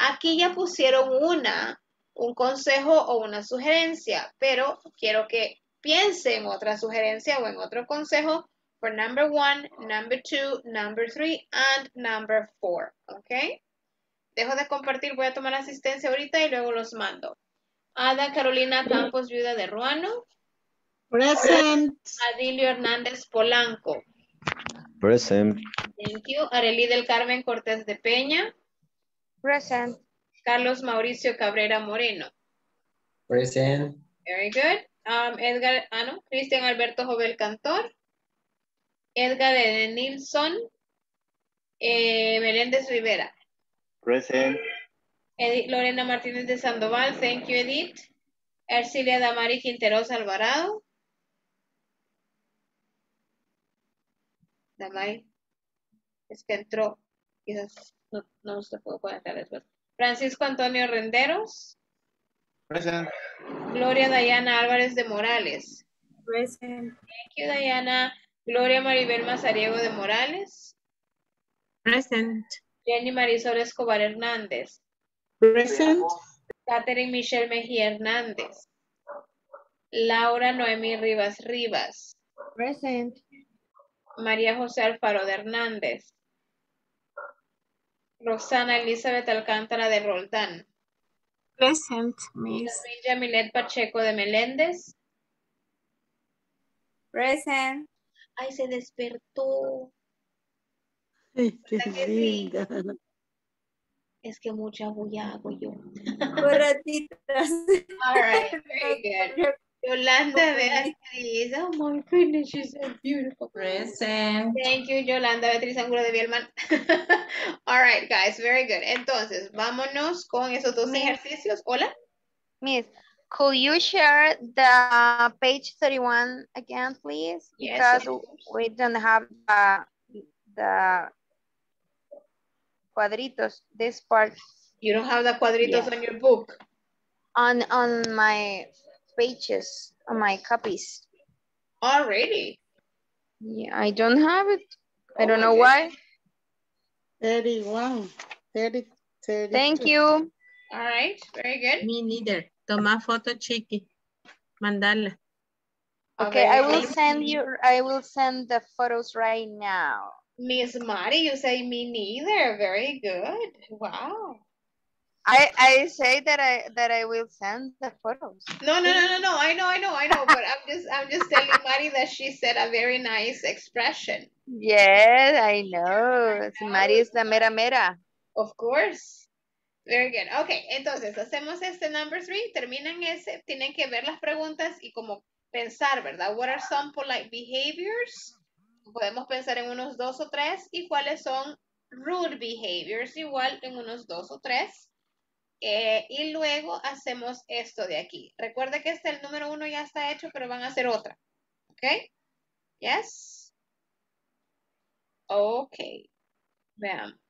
Aquí ya pusieron una, un consejo o una sugerencia, pero quiero que piense en otra sugerencia o en otro consejo. For number one, number two, number three, and number four. ¿Ok? Dejo de compartir, voy a tomar asistencia ahorita y luego los mando. Ada Carolina Campos Viuda de Ruano. Present. Adilio Hernández Polanco. Present. Thank you. Arely del Carmen Cortez de Peña. Present. Carlos Mauricio Cabrera Moreno. Present. Very good. Um, Edgar, ah no, Cristian Alberto Jovel Cantor. Edgar Edenilson eh, Meléndez Rivera. Present. Edith Lorena Martínez de Sandoval. Thank you, Edith. Ercilia Damari Quinteros Alvarado. Damari. Es que entró. Quizás no, no se pudo conectar después. Francisco Antonio Renderos. Present. Gloria Dayana Álvarez de Morales. Present. Thank you, Dayana. Gloria Maribel Mazariego de Morales. Present. Jenny Marisol Escobar Hernández. Present. Katherine Michelle Mejía Hernández. Laura Noemí Rivas Rivas. Present. María José Alfaro de Hernández. Roxana Elizabeth Alcantara de Roldan. Present, miss. Jasmine Yamilet Pacheco de Melendez. Present. Ay, se despertó. Ay, qué linda. Sí. Es que mucha bulla hago yo. Baratitas. All right, very good. Yolanda Beatriz. Oh my goodness, she's so beautiful. Present. Thank you, Yolanda Beatriz Angulo de Bielman. All right, guys, very good. Entonces, vámonos con esos dos ejercicios. Hola. Miss, Could you share the page thirty-one again, please? Yes. Because we don't have uh, the cuadritos, this part. You don't have the cuadritos, yes, on your book? On, on my pages, on my copies. Already? Yeah, I don't have it. I oh, don't know why. thirty-one. thirty, thirty-two. Thank you. All right, very good. Me neither. Toma foto, Chiqui. Mandala. Okay, okay, I will send you, I will send the photos right now. Miss Mari, you say me neither. Very good. Wow. I, I say that I that I will send the photos. No, no, no, no, no. I know, I know, I know. But I'm just I'm just telling Mari that she said a very nice expression. Yes, I know. I know. Mari is the mera mera. Of course. Very good. Ok, entonces hacemos este number three, terminan ese, tienen que ver las preguntas y como pensar, ¿verdad? What are some polite behaviors? Podemos pensar en unos dos o tres. ¿Y cuáles son rude behaviors? Igual en unos dos o tres. Eh, y luego hacemos esto de aquí. Recuerda que este, el número uno ya está hecho, pero van a hacer otra. Ok. Yes. Ok. Veamos.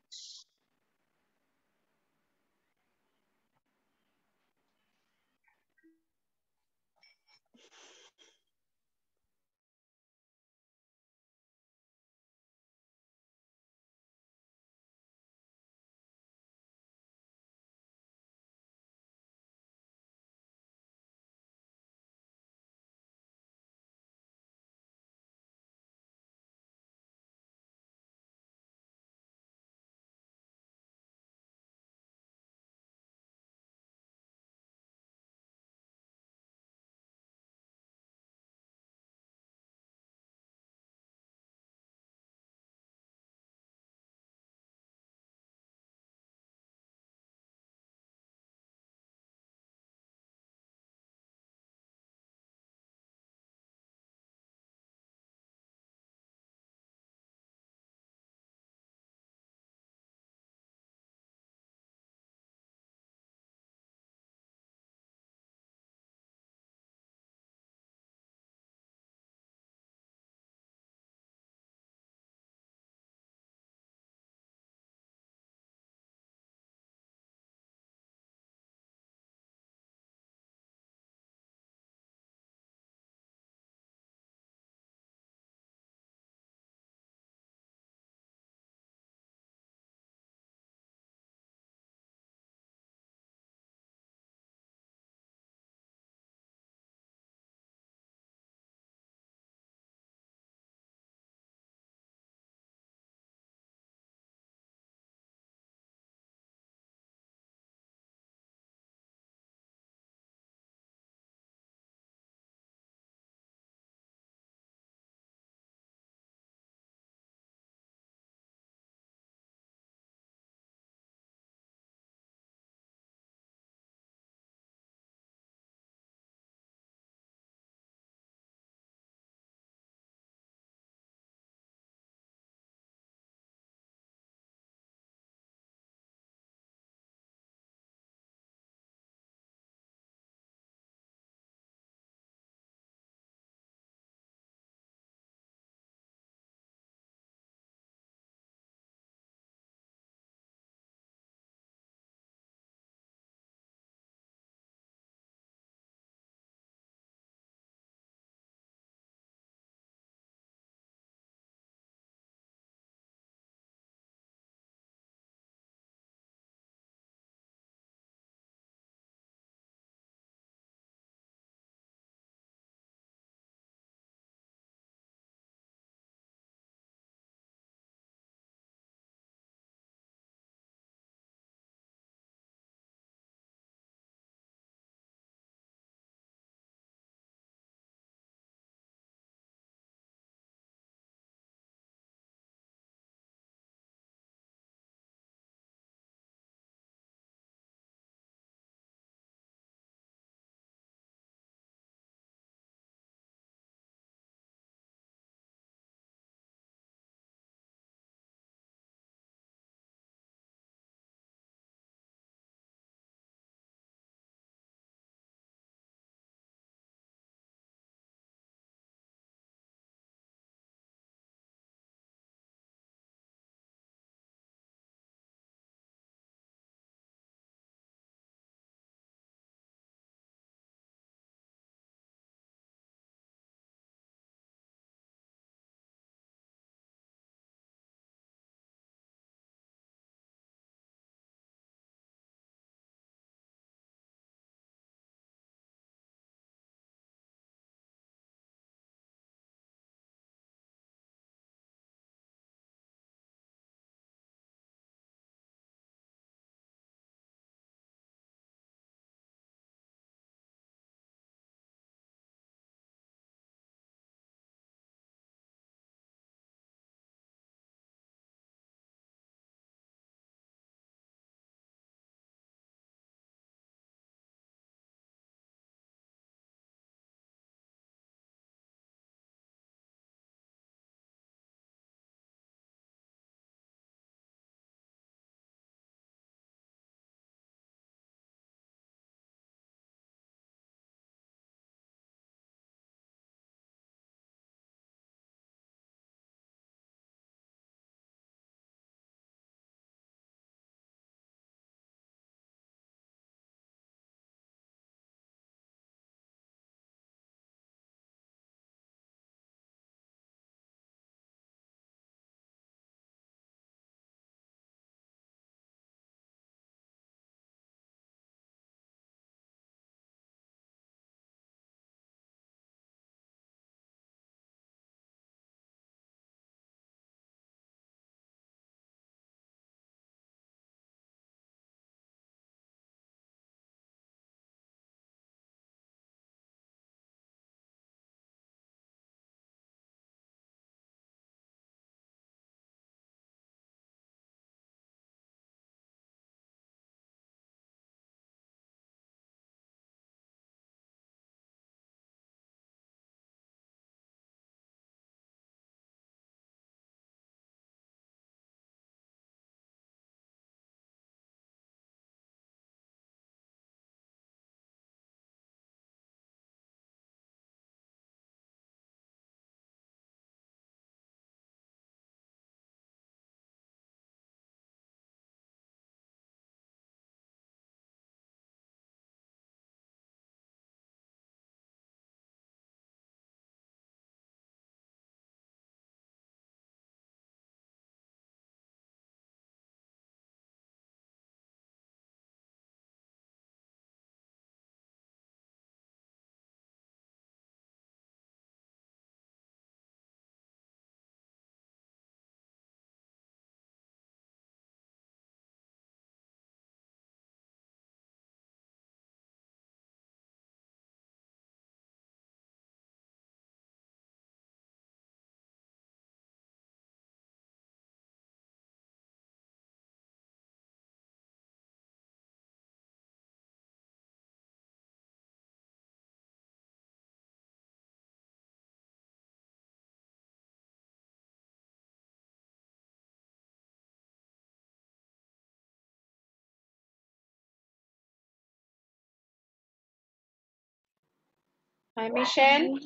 Hi, Michelle.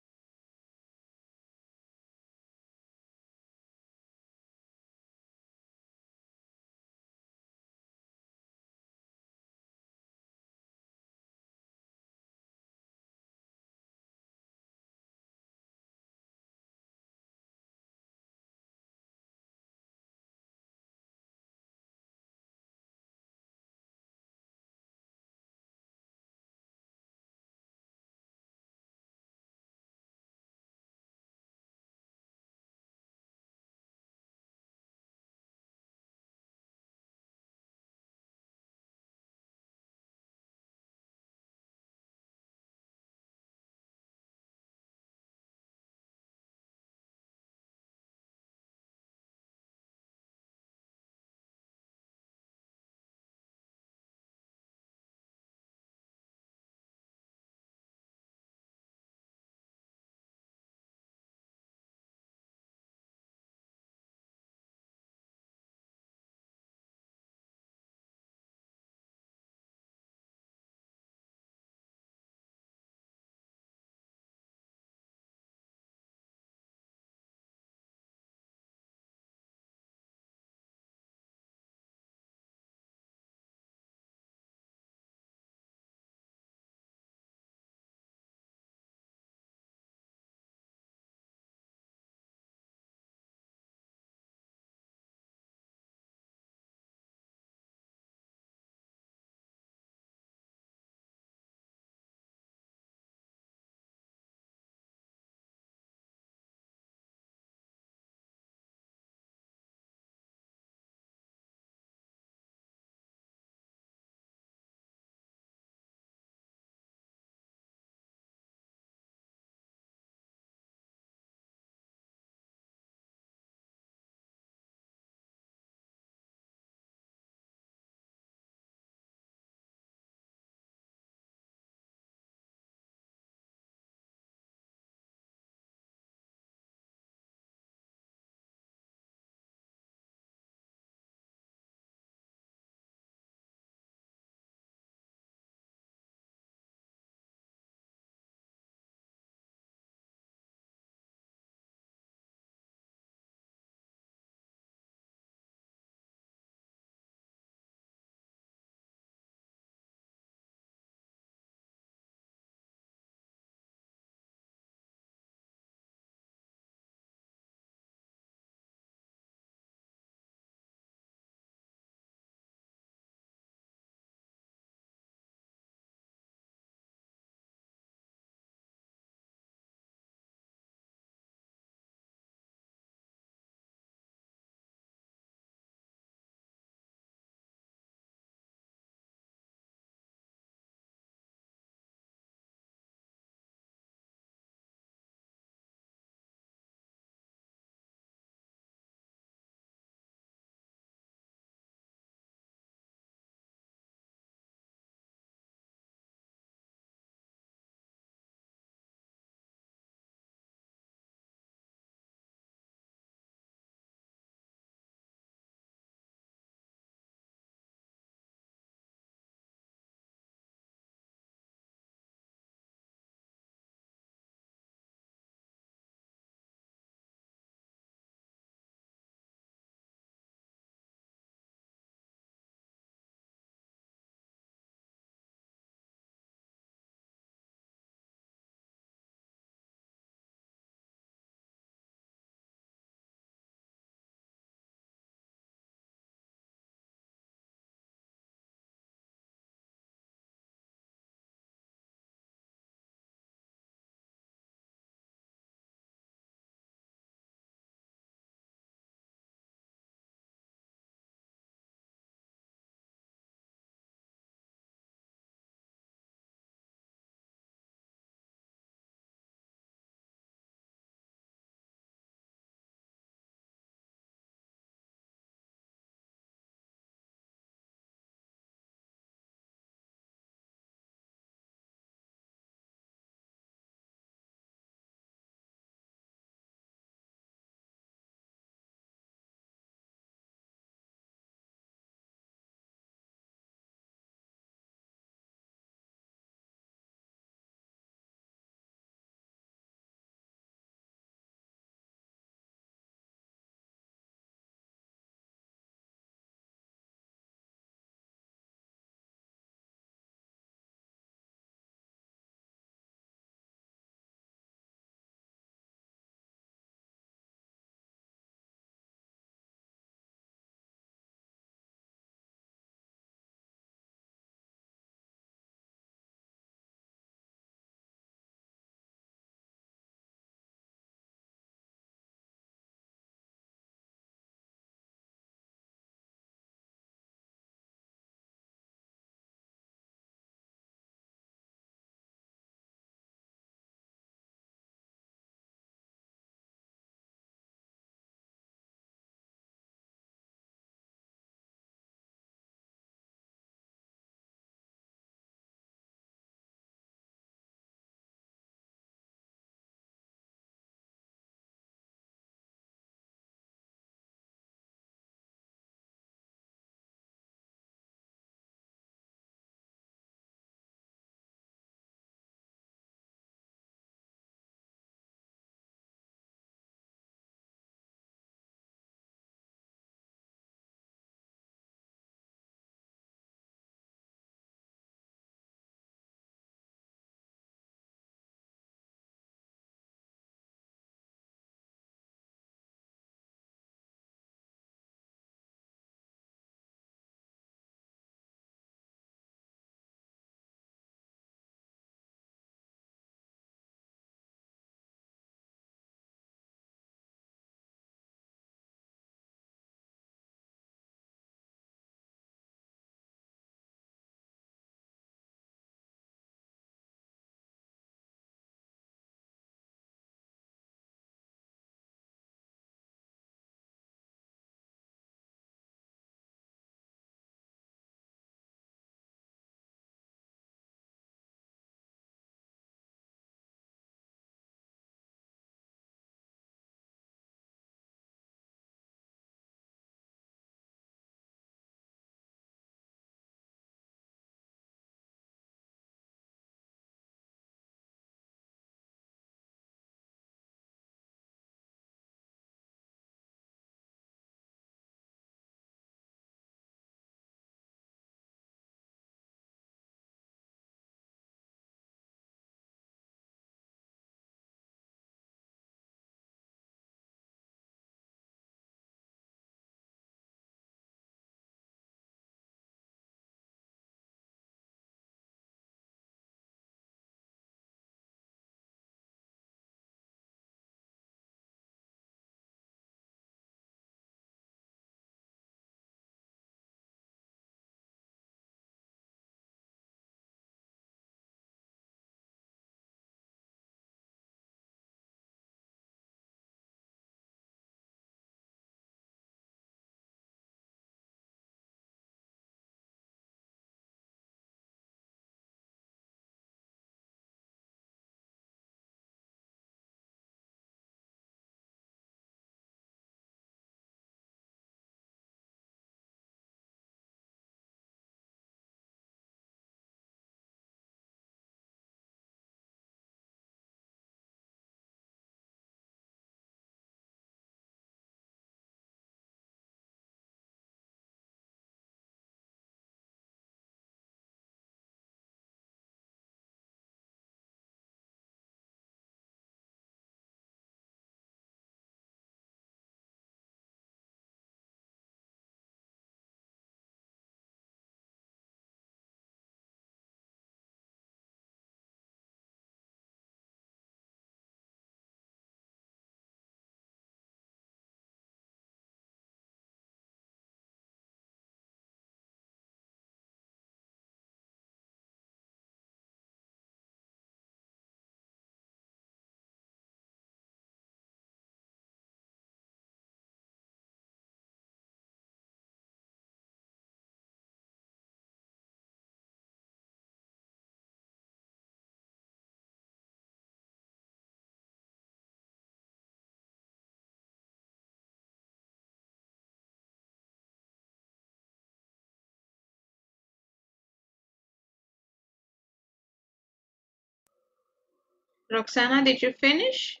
Roxana, did you finish?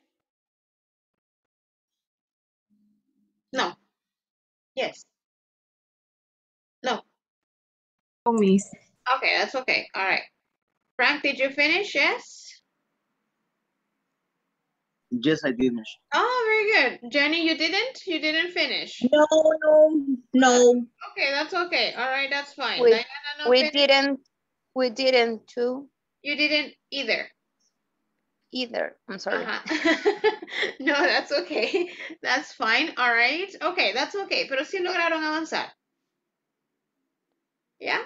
No. Yes. No. Oh, miss. Okay, that's okay. All right. Frank, did you finish? Yes? Yes, I did. Oh, very good. Jenny, you didn't? You didn't finish? No, no, no. Okay, that's okay. All right, that's fine. We, Diana, no we didn't. We didn't, too. You didn't either? Either. I'm sorry. Uh-huh. No, that's okay. That's fine. All right. Okay, that's okay. Pero sí lograron avanzar. Yeah?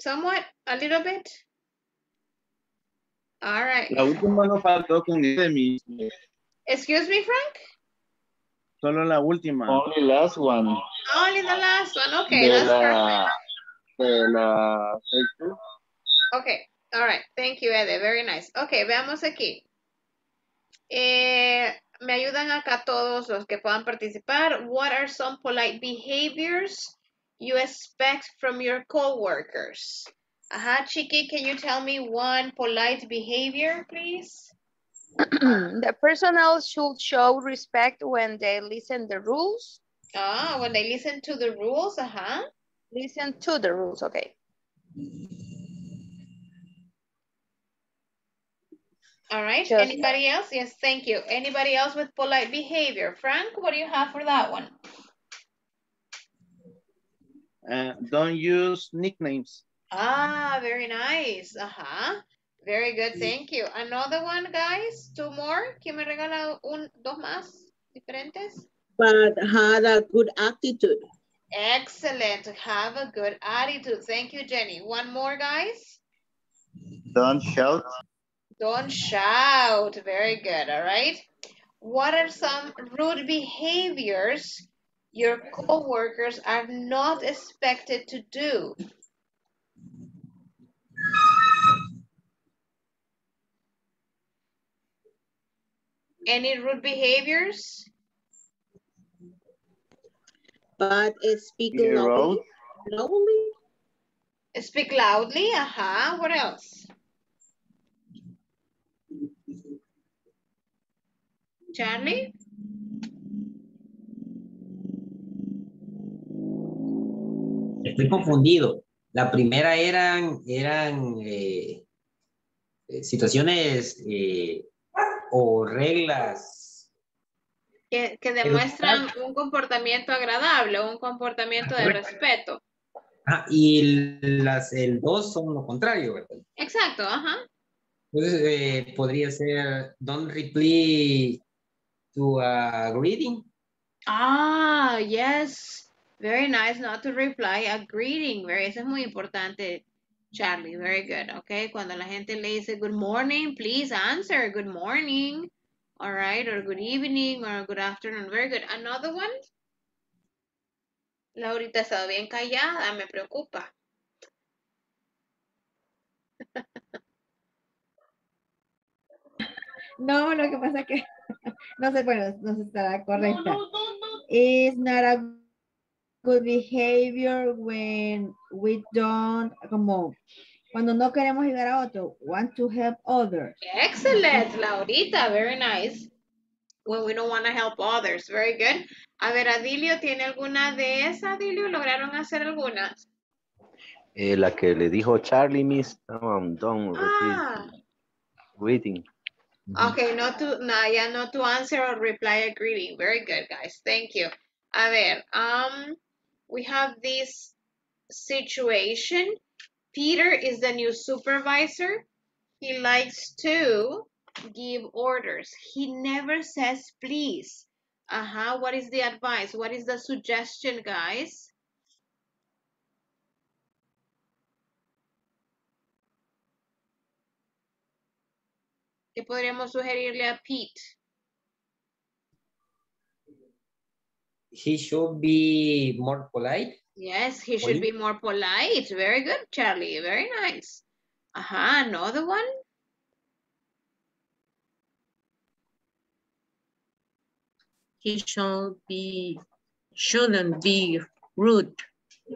Somewhat, a little bit. All right. La última no faltó con de mi. Excuse me, Frank? Solo la última. Only last one. Only the last one. Okay, de that's la, perfect. De la Facebook. Okay, all right. Thank you, Ede. Very nice. Okay, veamos aquí. Eh, me ayudan acá todos los que puedan participar. What are some polite behaviors you expect from your co-workers? Ajá, Chiqui, can you tell me one polite behavior, please? The personnel should show respect when they listen the rules. Ah, oh, when they listen to the rules, ajá. Listen to the rules, okay. All right, just anybody that. Else? Yes, thank you. Anybody else with polite behavior? Frank, what do you have for that one? Uh, don't use nicknames. Ah, very nice. Ajá. Very good, thank you. Another one, guys. Two more. ¿Quién me regala un, dos más diferentes? But had a good attitude. Excellent. Have a good attitude. Thank you, Jenny. One more, guys. Don't shout. Don't shout. Very good. All right. What are some rude behaviors your co-workers are not expected to do? Any rude behaviors? But it's speaking loudly. loudly. Speak loudly, aha. Uh-huh. What else? Charlie? Estoy confundido. La primera eran, eran eh, situaciones... Eh, o reglas que, que demuestran un comportamiento agradable, un comportamiento de respeto. Ah, y el, las, el dos son lo contrario, ¿verdad? Exacto, ajá. Entonces eh, podría ser don't reply to a greeting. Ah, yes. Very nice, not to reply a greeting. Very, eso es muy importante. Charlie, very good. Okay, cuando la gente le dice good morning, please answer good morning. All right, or good evening, or good afternoon. Very good. Another one. Laurita ha estado bien callada, me preocupa. No, lo que pasa es que no sé, bueno, no estará correcta. No, no, no, no. It's not a good behavior when we don't, como cuando no queremos ayudar a otro, want to help others. Excellent, Laurita, very nice. When we don't want to help others, very good. A ver, Adilio, ¿tiene alguna de esas, Adilio? ¿Lograron hacer algunas? Eh, la que le dijo Charlie, miss, um, don't ah. repeat. Okay, not to, no, yeah, not to answer or reply a greeting. Very good, guys, thank you. A ver, um, we have this situation. Peter is the new supervisor. He likes to give orders. He never says please. Uh-huh. What is the advice? What is the suggestion, guys? ¿Qué podríamos sugerirle a Pete? He should be more polite. Yes, he should be more polite. Very good, Charlie. Very nice. Aha, another one. He should be, shouldn't be rude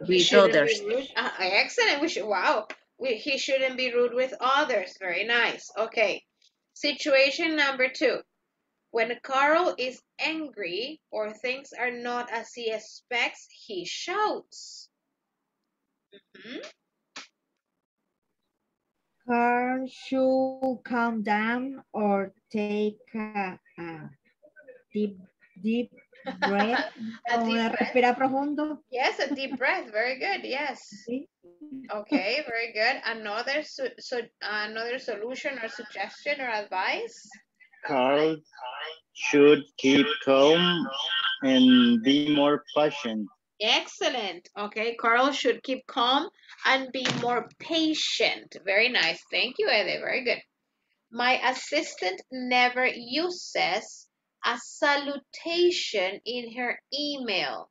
with others. Rude. Uh, excellent. We should, wow. We, he shouldn't be rude with others. Very nice. Okay. Situation number two. When Carl is angry or things are not as he expects, he shouts. Mm-hmm. Carl should calm down or take a, a deep, deep breath. a deep breath. Profundo. Yes, a deep breath. Very good. Yes. Okay. Very good. Another so, so another solution or suggestion or advice. Carl should keep calm and be more patient. Excellent. Okay, Carl should keep calm and be more patient. Very nice. Thank you, Ede. Very good. My assistant never uses a salutation in her email.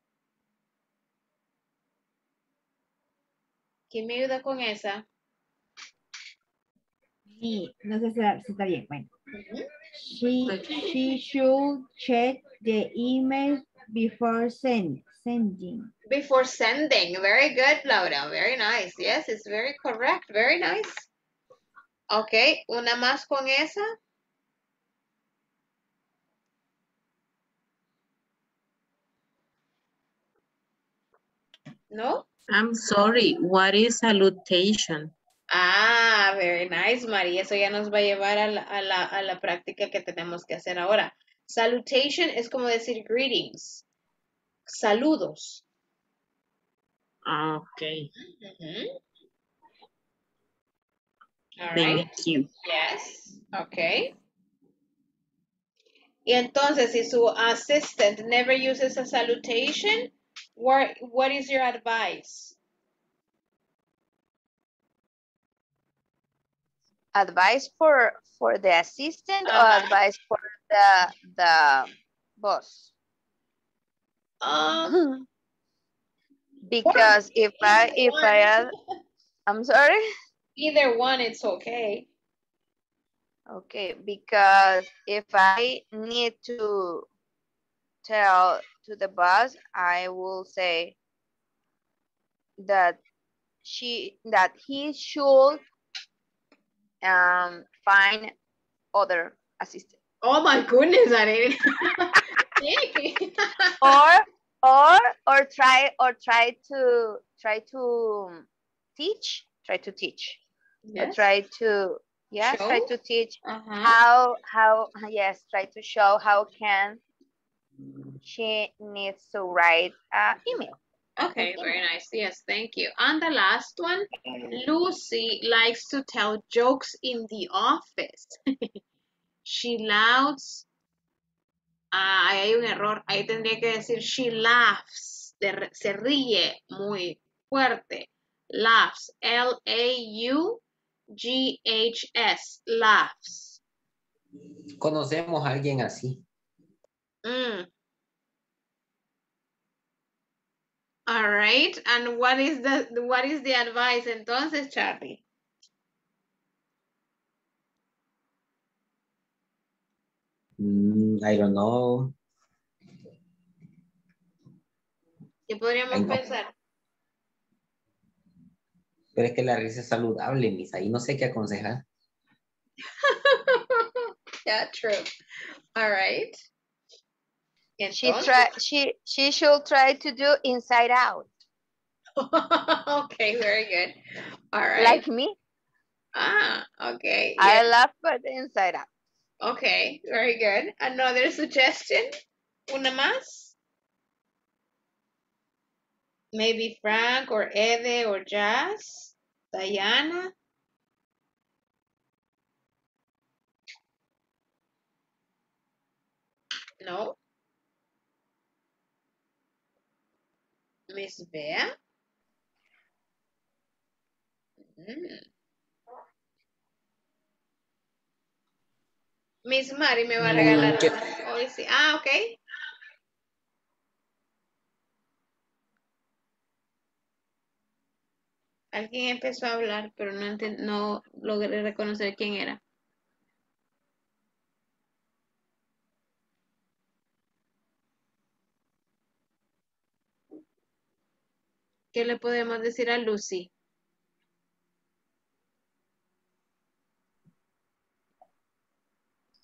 ¿Quién me ayuda con esa? Sí, no sé si está bien. Bueno. Mm-hmm. She, she should check the email before sending. Sending. Before sending. Very good, Laura. Very nice. Yes, it's very correct. Very nice. Okay. Una más con esa. No? I'm sorry. What is salutation? Ah, very nice, María. Eso ya nos va a llevar a la, a la, a la práctica que tenemos que hacer ahora. Salutation es como decir greetings. Saludos. Ah, okay. Mm-hmm. All right. Thank you. Yes. Okay. Y entonces, si su assistant never uses a salutation, what, what is your advice? Advice for, for the assistant uh-huh. or advice for the, the boss? Um, because one, if I, if one. I, had, I'm sorry? Either one, it's okay. Okay, because if I need to tell to the boss, I will say that she, that he should um, find other assistant. Oh my goodness, Arely. or or or try or try to try to teach try to teach yes. or try to yeah show? try to teach uh-huh. how how yes try to show how can she needs to write an email. Okay, very nice. Yes, thank you. And the last one, Lucy likes to tell jokes in the office. She louds. Ah, ahí hay un error. Ahí tendría que decir she laughs. Se, se ríe muy fuerte. Laughs. L A U G H S. Laughs. Conocemos a alguien así. Mm. All right. And what is the, what is the advice entonces, Charlie? I don't know. ¿Qué podríamos pensar? Pero es que la risa es saludable, Misa, y no sé qué aconsejar. Yeah, true. All right. She, try, she, she should try to do inside out. Okay, very good. All right. Like me? Ah, okay. I yeah. love but inside out. Okay, very good. Another suggestion? Una más? Maybe Frank or Ede or Jazz? Diana? No? Miss Bea? Mm. Miss Mari me va a regalar mm, hoy sí. Ah, ok. Alguien empezó a hablar, pero no, no logré reconocer quién era. ¿Qué le podemos decir a Lucy?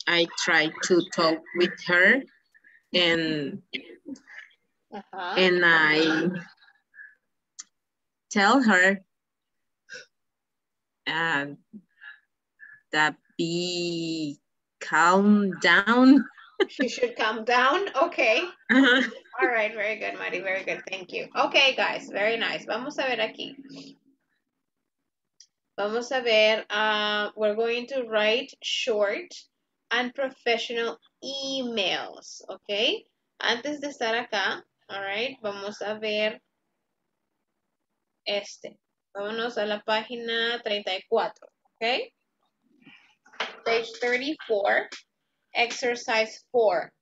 I tried to talk with her and uh-huh. and I tell her uh, that be calm down. She should calm down, okay. Uh-huh. All right, very good, Mari, very good, thank you. Okay, guys, very nice. Vamos a ver aquí. Vamos a ver, uh, we're going to write short and professional emails, okay? Antes de estar acá, all right, vamos a ver este. Vámonos a la página treinta y cuatro, okay? Page thirty-four, exercise four.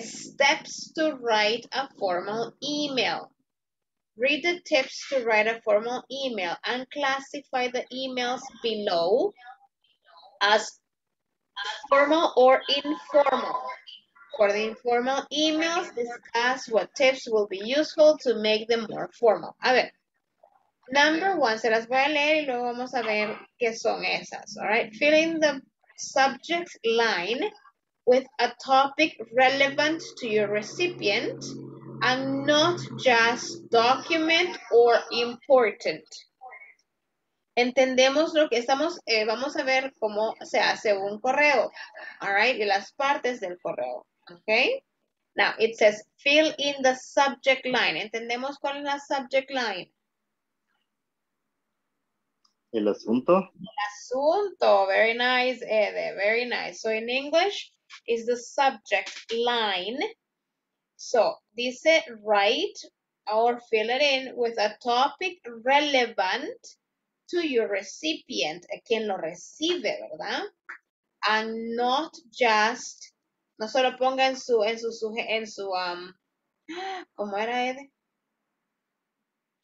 Steps to write a formal email. Read the tips to write a formal email and classify the emails below as formal or informal. For the informal emails, discuss what tips will be useful to make them more formal. A ver, number one, se las voy a leer y luego vamos a ver qué son esas, all right? Fill in the subject line with a topic relevant to your recipient and not just document or important. Entendemos lo que estamos, eh, vamos a ver cómo se hace un correo, all right? Y las partes del correo, okay? Now, it says, fill in the subject line. Entendemos cuál es la subject line. El asunto. El asunto, very nice, Ede, very nice. So, in English, is the subject line. So, dice, write or fill it in with a topic relevant to your recipient, a quien lo recibe, ¿verdad? And not just, no solo ponga en su, en su, en su, um, ¿cómo era, Ede?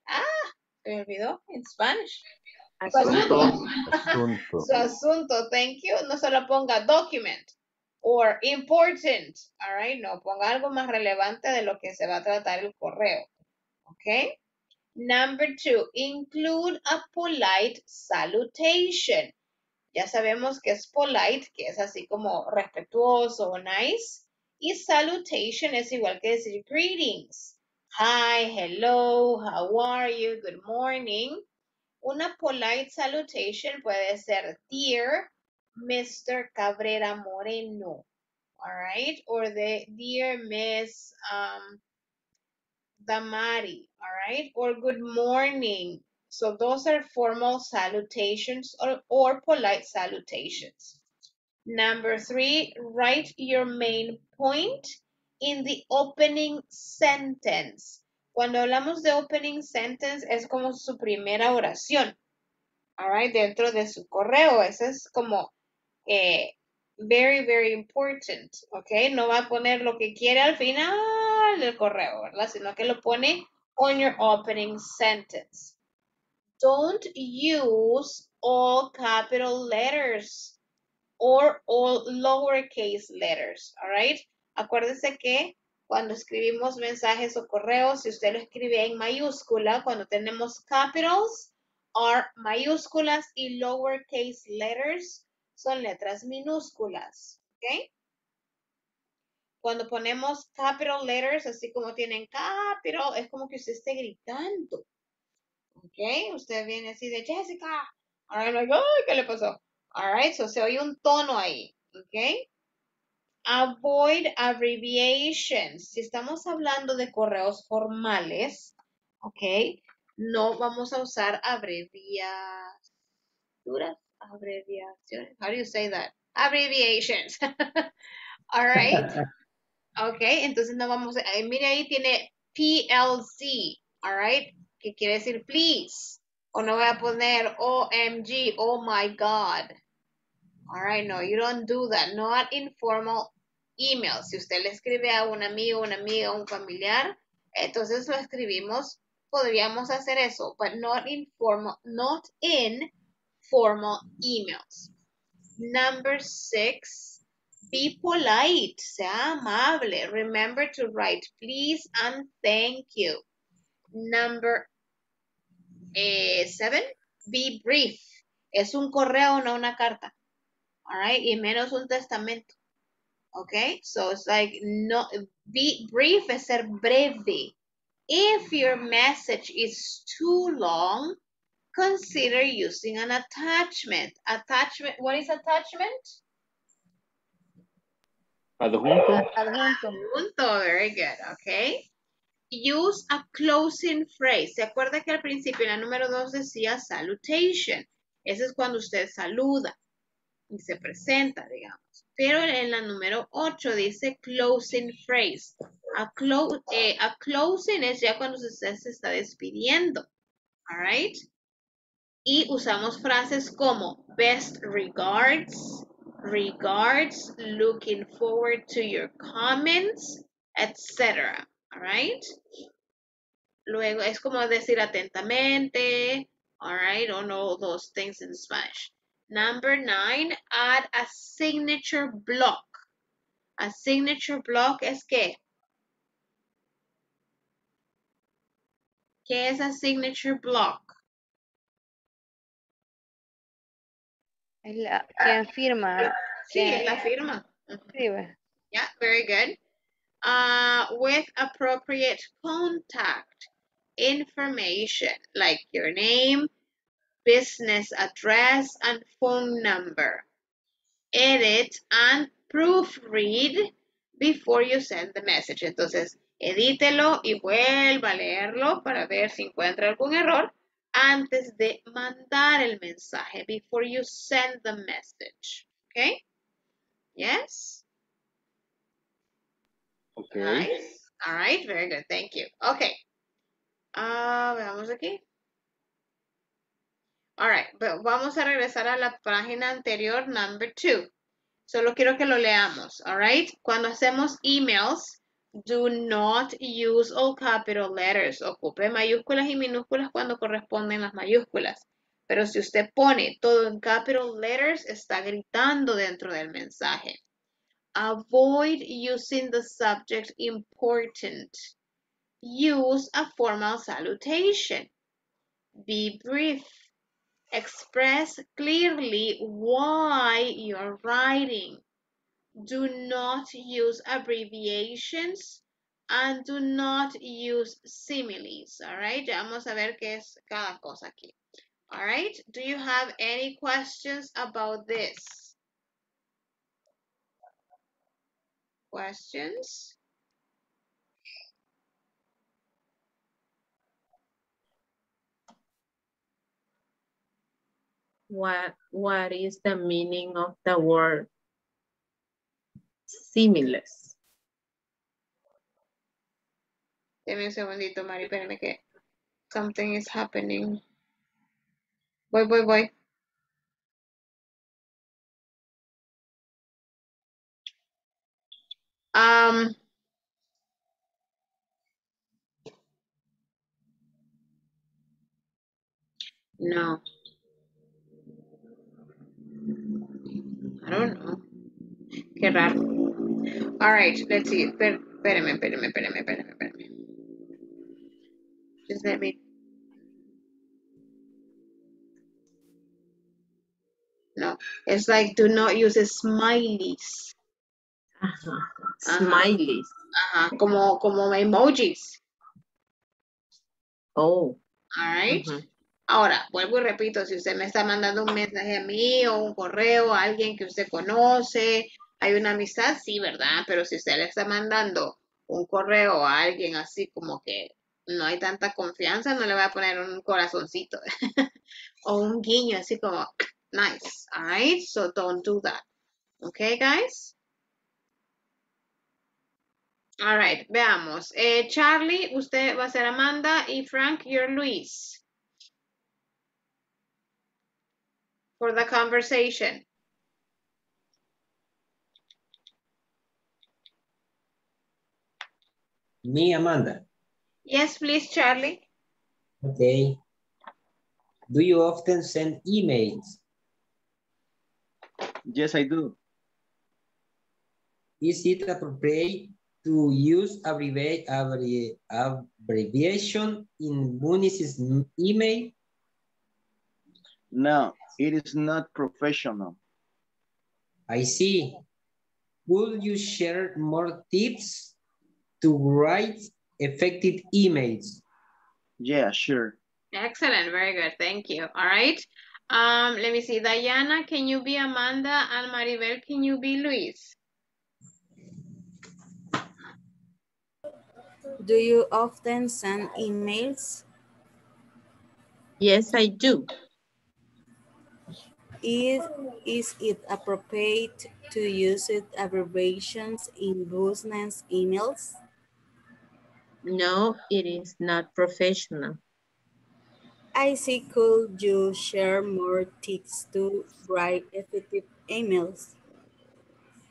Ah, se me olvidó, en Spanish. Asunto. Asunto. Su asunto, thank you. No solo ponga document or important, all right? No, ponga algo más relevante de lo que se va a tratar el correo, okay? Number two, include a polite salutation. Ya sabemos que es polite, que es así como respetuoso o nice. Y salutation es igual que decir greetings. Hi, hello, how are you, good morning. Una polite salutation puede ser dear Mister Cabrera Moreno, all right? Or the dear Miss um, Damari, all right? Or good morning. So those are formal salutations or, or polite salutations. Number three, write your main point in the opening sentence. Cuando hablamos de opening sentence, es como su primera oración, all right, dentro de su correo. Eso es como eh, very, very important, ok. No va a poner lo que quiere al final del correo, ¿verdad? Sino que lo pone on your opening sentence. Don't use all capital letters or all lowercase letters, all right. Acuérdese que cuando escribimos mensajes o correos, si usted lo escribe en mayúscula, cuando tenemos capitals, R mayúsculas y lowercase letters son letras minúsculas, ¿ok? Cuando ponemos capital letters, así como tienen capital, es como que usted esté gritando, ¿ok? Usted viene así de Jessica, all right, like, ay, ¿qué le pasó? All right, so se oye un tono ahí, ¿ok? Avoid abbreviations. Si estamos hablando de correos formales, ok, no vamos a usar abreviaturas, abreviaciones. How do you say that? Abbreviations. All right. Ok, entonces no vamos a, mire ahí tiene P L C, all right, que quiere decir please, o no voy a poner O M G, oh my God. All right, no, you don't do that. Not informal email. Si usted le escribe a un amigo, una amiga, un familiar, entonces lo escribimos, podríamos hacer eso, but not in formal, not in formal emails. Number six, be polite, sea amable. Remember to write please and thank you. Number eh, seven, be brief. Es un correo, no una carta. All right, y menos un testamento. Okay, so it's like, no, be brief es ser breve. If your message is too long, consider using an attachment. Attachment, what is attachment? Adjunto. Adjunto, very good, okay. Use a closing phrase. ¿Se acuerda que al principio en la número dos decía salutation? Eso es cuando usted saluda y se presenta, digamos. Pero en la número ocho dice closing phrase. A, clo eh, a closing es ya cuando usted se está despidiendo. All right. Y usamos frases como best regards, regards, looking forward to your comments, etcétera. All right. Luego es como decir atentamente. All right. On all those things in Spanish. Number nine, add a signature block. A signature block es ¿qué? ¿Qué es a signature block? Es la quien firma. Sí, es la firma. Uh-huh. Yeah, very good. Uh, with appropriate contact information, like your name, business address, and phone number. Edit and proofread before you send the message. Entonces, edítelo y vuelva a leerlo para ver si encuentra algún error antes de mandar el mensaje, before you send the message. Okay? Yes? Okay. Nice. All right, very good. Thank you. Okay. Uh, veamos aquí. All right, but vamos a regresar a la página anterior, number two. Solo quiero que lo leamos, all right? Cuando hacemos emails, do not use all capital letters. Ocupe mayúsculas y minúsculas cuando corresponden las mayúsculas. Pero si usted pone todo en capital letters, está gritando dentro del mensaje. Avoid using the subject important. Use a formal salutation. Be brief. Express clearly why you're writing. Do not use abbreviations and do not use similes. All right, ya vamos a ver qué es cada cosa aquí. All right, do you have any questions about this? Questions? What, what is the meaning of the word similes? Deme un segundito, Mari, espérame que something is happening. Voy, voy, voy. Um... No. I don't know. Qué raro. All right, let's see. Per espérame, espérame, espérame, espérame, espérame. Just let me. No, it's like do not use smileys. Uh-huh. Smileys. Uh-huh. Como, como emojis. Oh. All right. Uh-huh. Ahora, vuelvo y repito, si usted me está mandando un mensaje a mí o un correo a alguien que usted conoce, hay una amistad, sí, ¿verdad? Pero si usted le está mandando un correo a alguien así como que no hay tanta confianza, no le va a poner un corazoncito o un guiño así como, nice, all right? So don't do that. Okay, guys? All right, veamos. Eh, Charlie, usted va a ser Amanda y Frank, you're Luis. For the conversation. Me, Amanda. Yes, please, Charlie. Okay. Do you often send emails? Yes, I do. Is it appropriate to use abbrevi- abbrevi- abbreviation in Muni's email? No, it is not professional. I see. Would you share more tips to write effective emails? Yeah, sure. Excellent. Very good. Thank you. All right. Um, let me see. Diana, can you be Amanda? And Maribel, can you be Luis? Do you often send emails? Yes, I do. Is, is it appropriate to use it abbreviations in business emails? No, it is not professional. I see. Could you share more tips to write effective emails?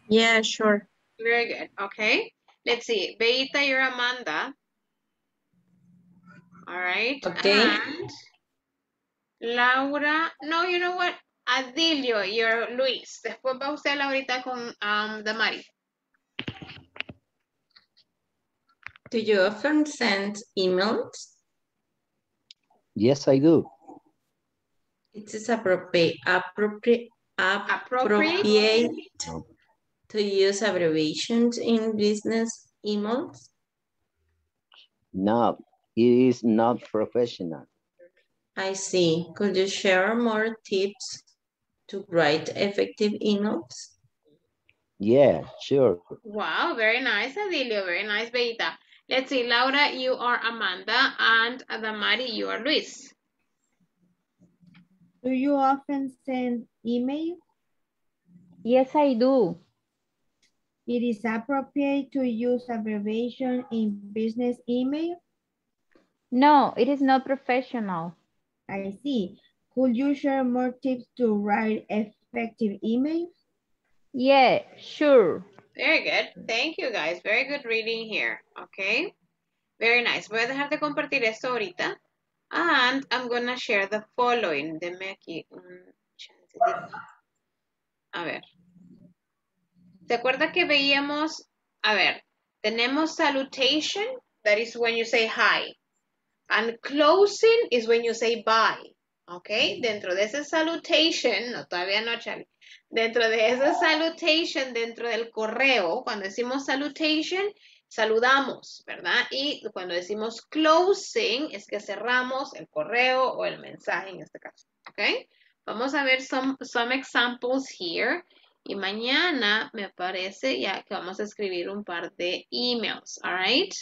Yeah, sure. Very good. Okay. Let's see. Beita, you're Amanda. All right. Okay. And Laura. No, you know what? Adilio, you're Luis. Después va usted Laurita con um, Damari. Do you often send emails? Yes, I do. It is appropriate, appropriate, appropriate to use abbreviations in business emails? No, it is not professional. I see. Could you share more tips to write effective emails? Yeah, sure. Wow, very nice, Adilio. Very nice, Beita. Let's see, Laura, you are Amanda, and Damari, you are Luis. Do you often send email? Yes, I do. It is appropriate to use abbreviation in business email? No, it is not professional. I see. Could you share more tips to write effective emails? Yeah, sure. Very good. Thank you, guys. Very good reading here. Okay. Very nice. Voy a dejar de compartir esto ahorita. And I'm going to share the following. Deme aquí un chance. A ver. ¿Se acuerda que veíamos? A ver. Tenemos salutation. That is when you say hi. And closing is when you say bye. Okay. Dentro de ese salutation. No, todavía no, Charlie. Dentro de esa salutation, dentro del correo, cuando decimos salutation, saludamos, ¿verdad? Y cuando decimos closing, es que cerramos el correo o el mensaje en este caso, ¿ok? Vamos a ver some, some examples here. Y mañana me parece ya que vamos a escribir un par de emails, all right?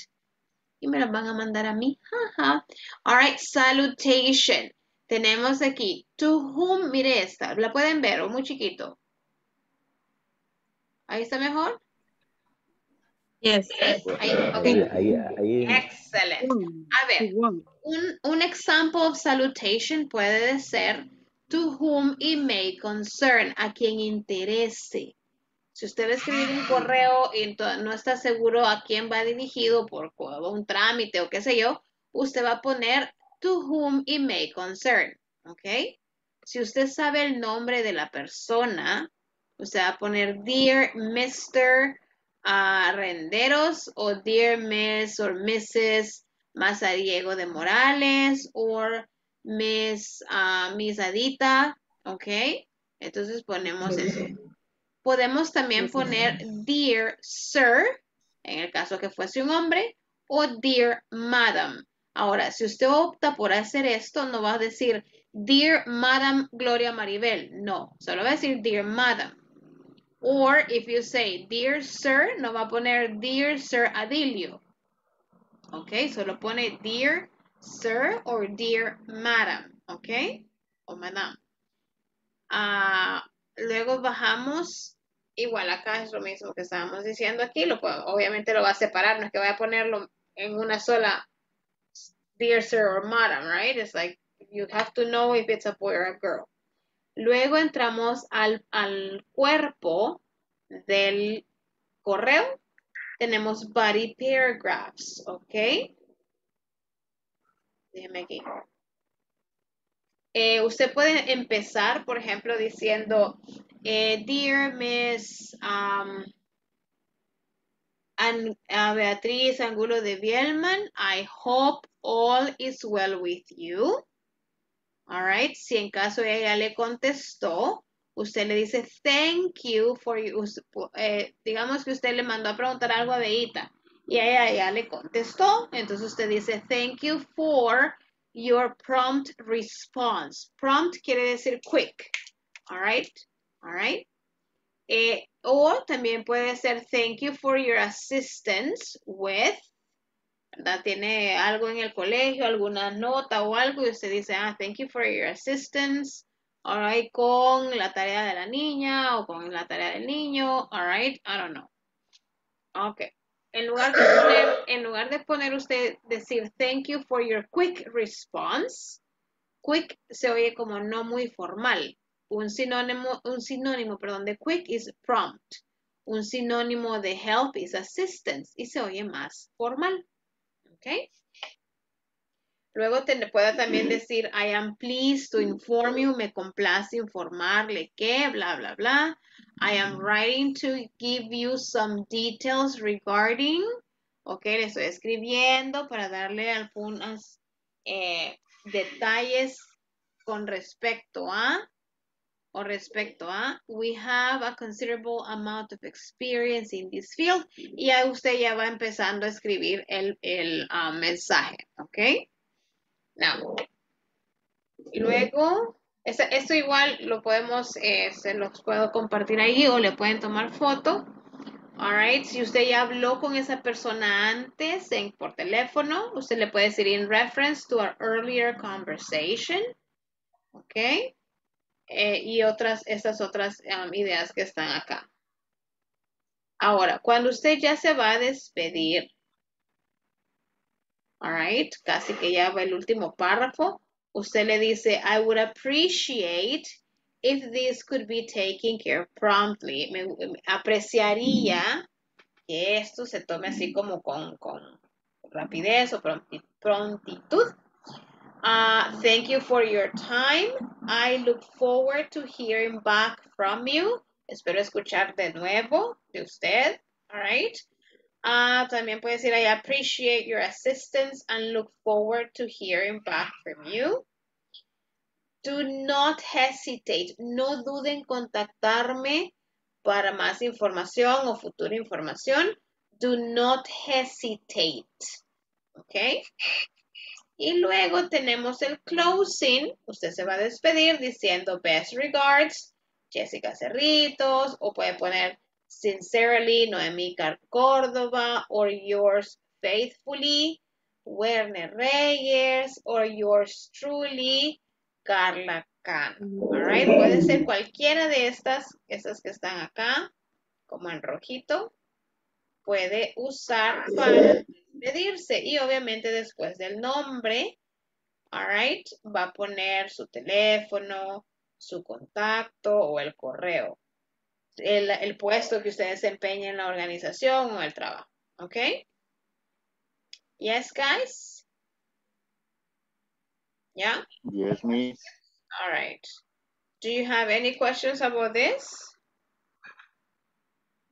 Y me las van a mandar a mí, jaja. All right, salutation. Tenemos aquí, to whom, mire esta, la pueden ver, o muy chiquito. ¿Ahí está mejor? Yes. Ahí, okay. Ahí, ahí, ahí. Excelente. A ver, un, un example of salutation puede ser, to whom it may concern, a quien interese. Si usted escribe un correo y no está seguro a quién va dirigido por un trámite o qué sé yo, usted va a poner, to whom it may concern, ¿ok? Si usted sabe el nombre de la persona, usted va a poner dear mister Uh, Renderos, o dear Miss or missus Mazariego de Morales, or Miss, uh, Miss Adita, ¿ok? Entonces ponemos eso. Podemos también poner dear sir, en el caso que fuese un hombre, o dear madam. Ahora, si usted opta por hacer esto, no va a decir, dear Madam Gloria Maribel. No, solo va a decir, dear Madam. Or, if you say, dear Sir, no va a poner, dear Sir Adilio. Ok, solo pone, dear Sir or dear Madam. Ok, o Madam. Uh, luego bajamos, igual acá es lo mismo que estábamos diciendo aquí. Lo puedo, obviamente lo va a separar, no es que vaya a ponerlo en una sola... Dear sir or madam, right? It's like, you have to know if it's a boy or a girl. Luego entramos al, al cuerpo del correo. Tenemos body paragraphs, ¿ok? Déjeme aquí. Eh, usted puede empezar, por ejemplo, diciendo, eh, Dear Miss um, and, uh, Beatriz Angulo de Bielman, I hope all is well with you. All right. Si en caso ella le contestó, usted le dice thank you for you. Eh, digamos que usted le mandó a preguntar algo a Beita y ella ya le contestó. Entonces usted dice thank you for your prompt response. Prompt quiere decir quick. All right. All right. Eh, o también puede ser thank you for your assistance with, ¿verdad? Tiene algo en el colegio, alguna nota o algo y usted dice, ah, thank you for your assistance, all right, con la tarea de la niña o con la tarea del niño, all right, I don't know. Ok. En lugar de poner, en lugar de poner usted, decir thank you for your quick response, quick se oye como no muy formal. Un sinónimo, un sinónimo, perdón, de quick is prompt. Un sinónimo de help is assistance y se oye más formal. Okay. Luego te pueda también decir, I am pleased to inform you, me complace informarle que, bla, bla, bla. I am writing to give you some details regarding, ok, le estoy escribiendo para darle algunos eh, detalles con respecto a, o respecto a, we have a considerable amount of experience in this field. Y ahí usted ya va empezando a escribir el, el uh, mensaje, ¿ok? Now. Luego, esto, esto igual lo podemos, eh, se los puedo compartir ahí o le pueden tomar foto. All right, si usted ya habló con esa persona antes en, por teléfono, usted le puede decir in reference to our earlier conversation, ¿ok? Eh, y otras, estas otras um, ideas que están acá. Ahora, cuando usted ya se va a despedir, all right, casi que ya va el último párrafo, usted le dice, I would appreciate if this could be taken care of promptly. Me, me apreciaría que esto se tome así como con, con rapidez o prontitud. Uh, thank you for your time. I look forward to hearing back from you. Espero escuchar de nuevo de usted. All right. Uh, también puede decir, I appreciate your assistance and look forward to hearing back from you. Do not hesitate. No duden en contactarme para más información o futura información. Do not hesitate. Okay. Y luego tenemos el closing. Usted se va a despedir diciendo best regards, Jessica Cerritos, o puede poner sincerely, Noemí Córdoba, or yours faithfully, Werner Reyes, or yours truly, Carla Khan. All right. Puede ser cualquiera de estas, estas que están acá, como en rojito. Puede usar para despedirse y obviamente después del nombre, all right, va a poner su teléfono, su contacto o el correo, el, el puesto que usted desempeña en la organización o el trabajo, ¿ok? Yes, guys. Yeah. Yes, miss. All right. Do you have any questions about this?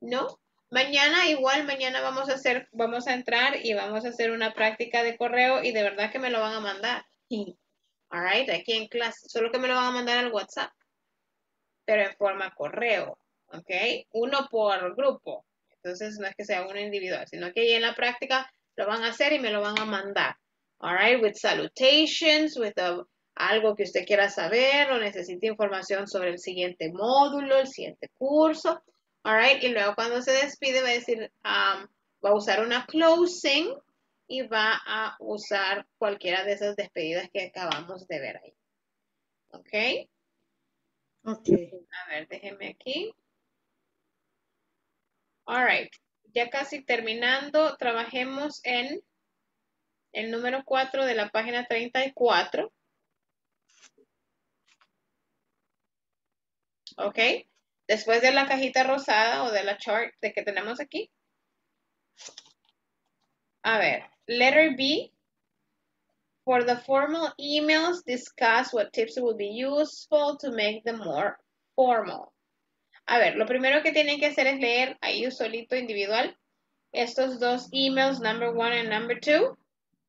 No. Mañana igual, mañana vamos a hacer, vamos a entrar y vamos a hacer una práctica de correo y de verdad que me lo van a mandar. All right, aquí en clase, solo que me lo van a mandar al WhatsApp, pero en forma correo, ¿ok? Uno por grupo, entonces no es que sea uno individual, sino que ahí en la práctica lo van a hacer y me lo van a mandar. All right, with salutations, with a, algo que usted quiera saber o necesite información sobre el siguiente módulo, el siguiente curso. All right, y luego cuando se despide va a decir, um, va a usar una closing y va a usar cualquiera de esas despedidas que acabamos de ver ahí. ¿Ok? Ok. A ver, déjenme aquí. All right, ya casi terminando, trabajemos en el número cuatro de la página treinta y cuatro. Ok. Después de la cajita rosada o de la chart de que tenemos aquí. A ver, letter B. For the formal emails, discuss what tips will be useful to make them more formal. A ver, lo primero que tienen que hacer es leer ahí solito individual estos dos emails, number one and number two.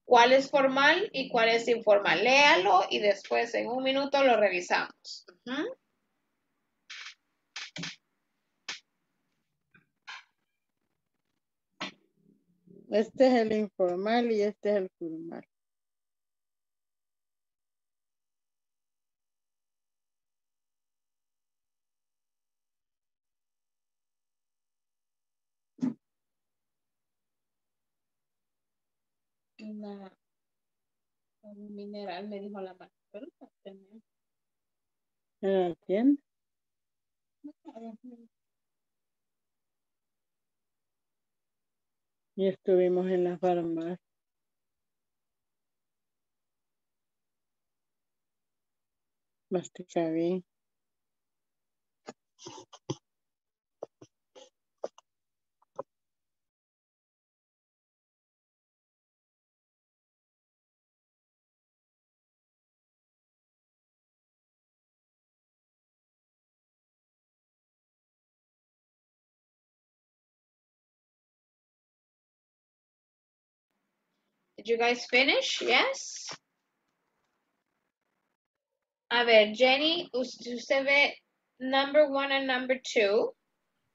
¿Cuál es formal y cuál es informal? Léalo y después en un minuto lo revisamos. Uh-huh. Este es el informal y este es el formal. Una, un mineral me dijo la maestra. ¿A quién? Y estuvimos en la farmacia. Mastica bien. Did you guys finish? Yes. A ver, Jenny, usted ve number one and number two.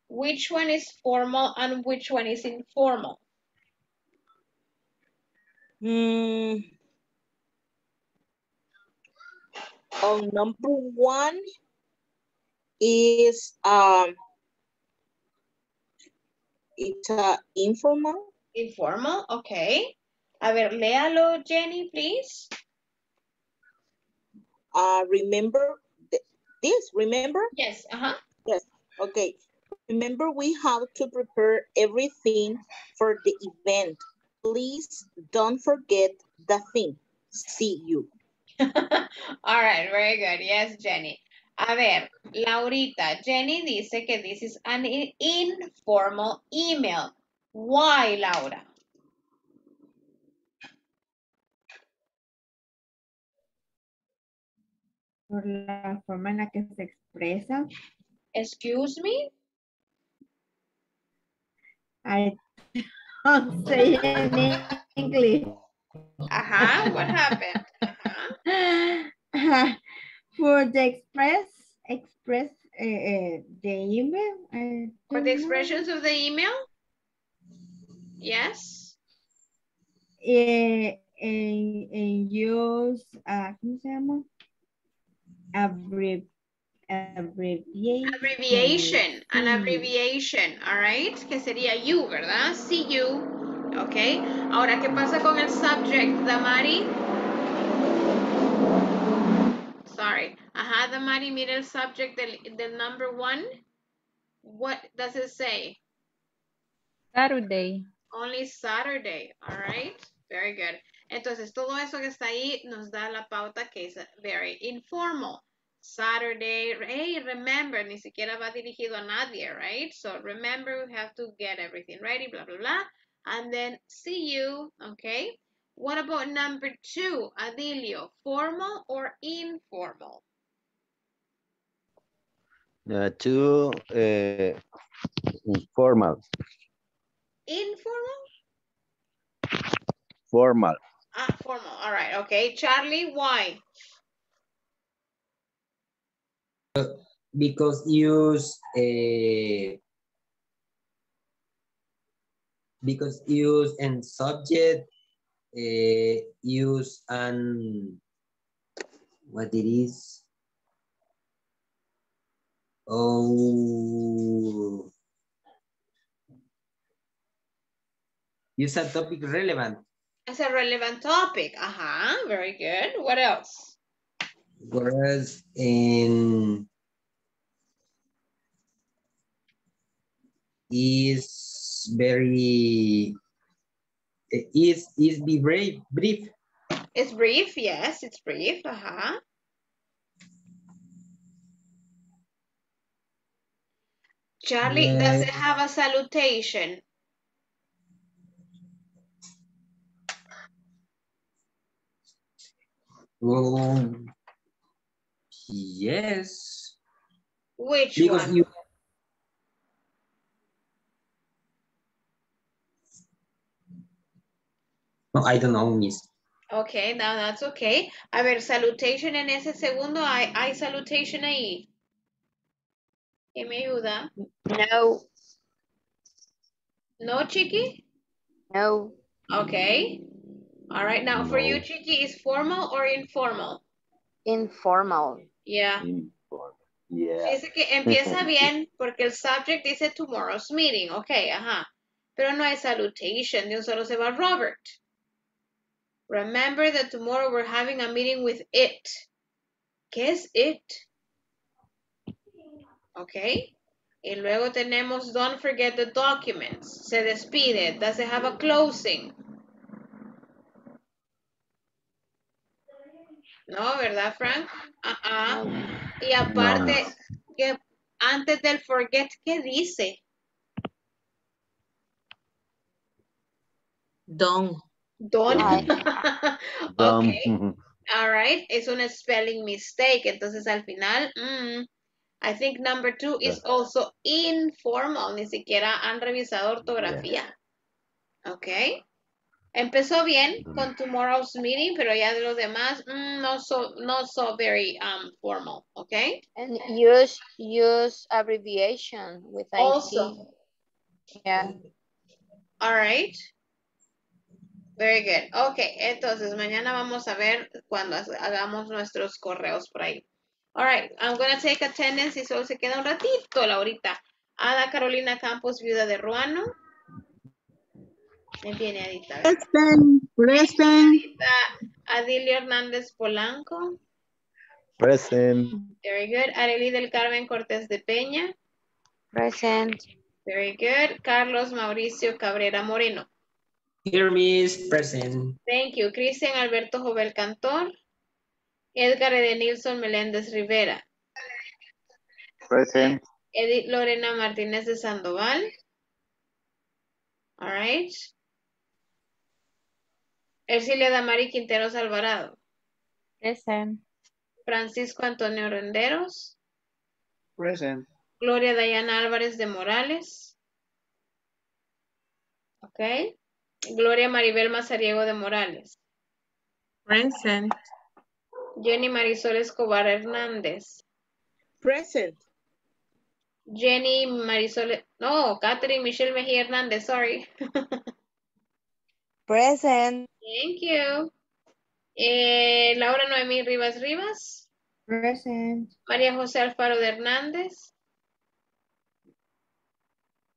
Which one is formal and which one is informal? Mm. Oh, number one is um, it's uh, informal. Informal, okay. A ver, léalo, Jenny, please. Uh, remember th this, remember? Yes, uh-huh. Yes, okay. Remember, we have to prepare everything for the event. Please don't forget the thing. See you. All right, very good. Yes, Jenny. A ver, Laurita, Jenny dice que this is an informal email. Why, Laura? Por la forma en la que se expresa. Excuse me? I don't say it in English. Ajá, what happened? Uh-huh. For the express, express uh, uh, the email. I For the expressions know. Of the email? Yes. And uh, uh, use, uh, ¿cómo se llama? Abbrev abbreviation. abbreviation, an abbreviation, all right, que sería you, ¿verdad? See you, ok. Ahora, ¿qué pasa con el subject, Damari? Sorry, ajá, Damari, mira el subject del, del number one. What does it say? Saturday. Only Saturday, all right, very good. Entonces, todo eso que está ahí nos da la pauta que es very informal. Saturday, hey, remember, ni siquiera va dirigido a nadie, right? So, remember, we have to get everything ready, blah, blah, blah. And then, see you, okay? What about number two, Adilio? Formal or informal? Uh, two, uh, informal. Informal? Formal. Ah, formal. All right. Okay. Charlie, why? Because use a, because use and subject a, use an what it is. Oh, use a topic relevant. That's a relevant topic. Uh-huh. Very good. What else? Whereas in is very is is be brief brief. It's brief, yes, it's brief. Uh-huh. Charlie, uh, does it have a salutation? Um, yes. Which because one? You, no, I don't know, miss. Okay, now that's okay. A ver, salutation en ese segundo, ¿hay, hay salutation ahí? ¿Qué me ayuda? No. ¿No, Chiqui? No. Okay. All right. Now for you, Chiqui, is formal or informal? Informal. Yeah. Informal. Yeah. Dice que empieza bien porque el subject dice tomorrow's meeting. Okay, ajá. Pero no hay salutation. De un solo se va Robert. Remember that tomorrow we're having a meeting with it. ¿Qué es it? Okay. Y luego tenemos don't forget the documents. Se despide. Does it have a closing? No, ¿verdad, Frank? Uh-uh. Y aparte, no. Que antes del forget, ¿qué dice? Don't. Don't. Okay. All right. Es una spelling mistake. Entonces, al final, mm, I think number two is also informal. Ni siquiera han revisado ortografía. Okay. Empezó bien con tomorrow's meeting, pero ya de los demás, mm, no so, not so very um, formal, okay? And use use abbreviation with I T. Also. Yeah. All right. Very good. Okay, entonces mañana vamos a ver cuando hagamos nuestros correos por ahí. All right, I'm going to take attendance y solo se queda un ratito, Laurita. Ada Carolina Campos, viuda de Ruano. Me viene Adita. Present, present. Adilio Hernandez Polanco. Present. Very good. Arely del Carmen Cortez de Peña. Present. Very good. Carlos Mauricio Cabrera Moreno. Here is present. Thank you. Cristian Alberto Jovel Cantor. Edgar Edenilson Meléndez Rivera. Present. Edith Lorena Martínez de Sandoval. All right. Ercilia Damari Quinteros Alvarado. Present. Francisco Antonio Renderos. Present. Gloria Dayana Álvarez de Morales. Okay. Gloria Maribel Mazariego de Morales. Present. Jenny Marisol Escobar Hernández. Present. Jenny Marisol, no, Katherine Michelle Mejía Hernández, sorry. Present. Thank you. Eh, Laura Noemí Rivas Rivas. Present. María José Alfaro de Hernández.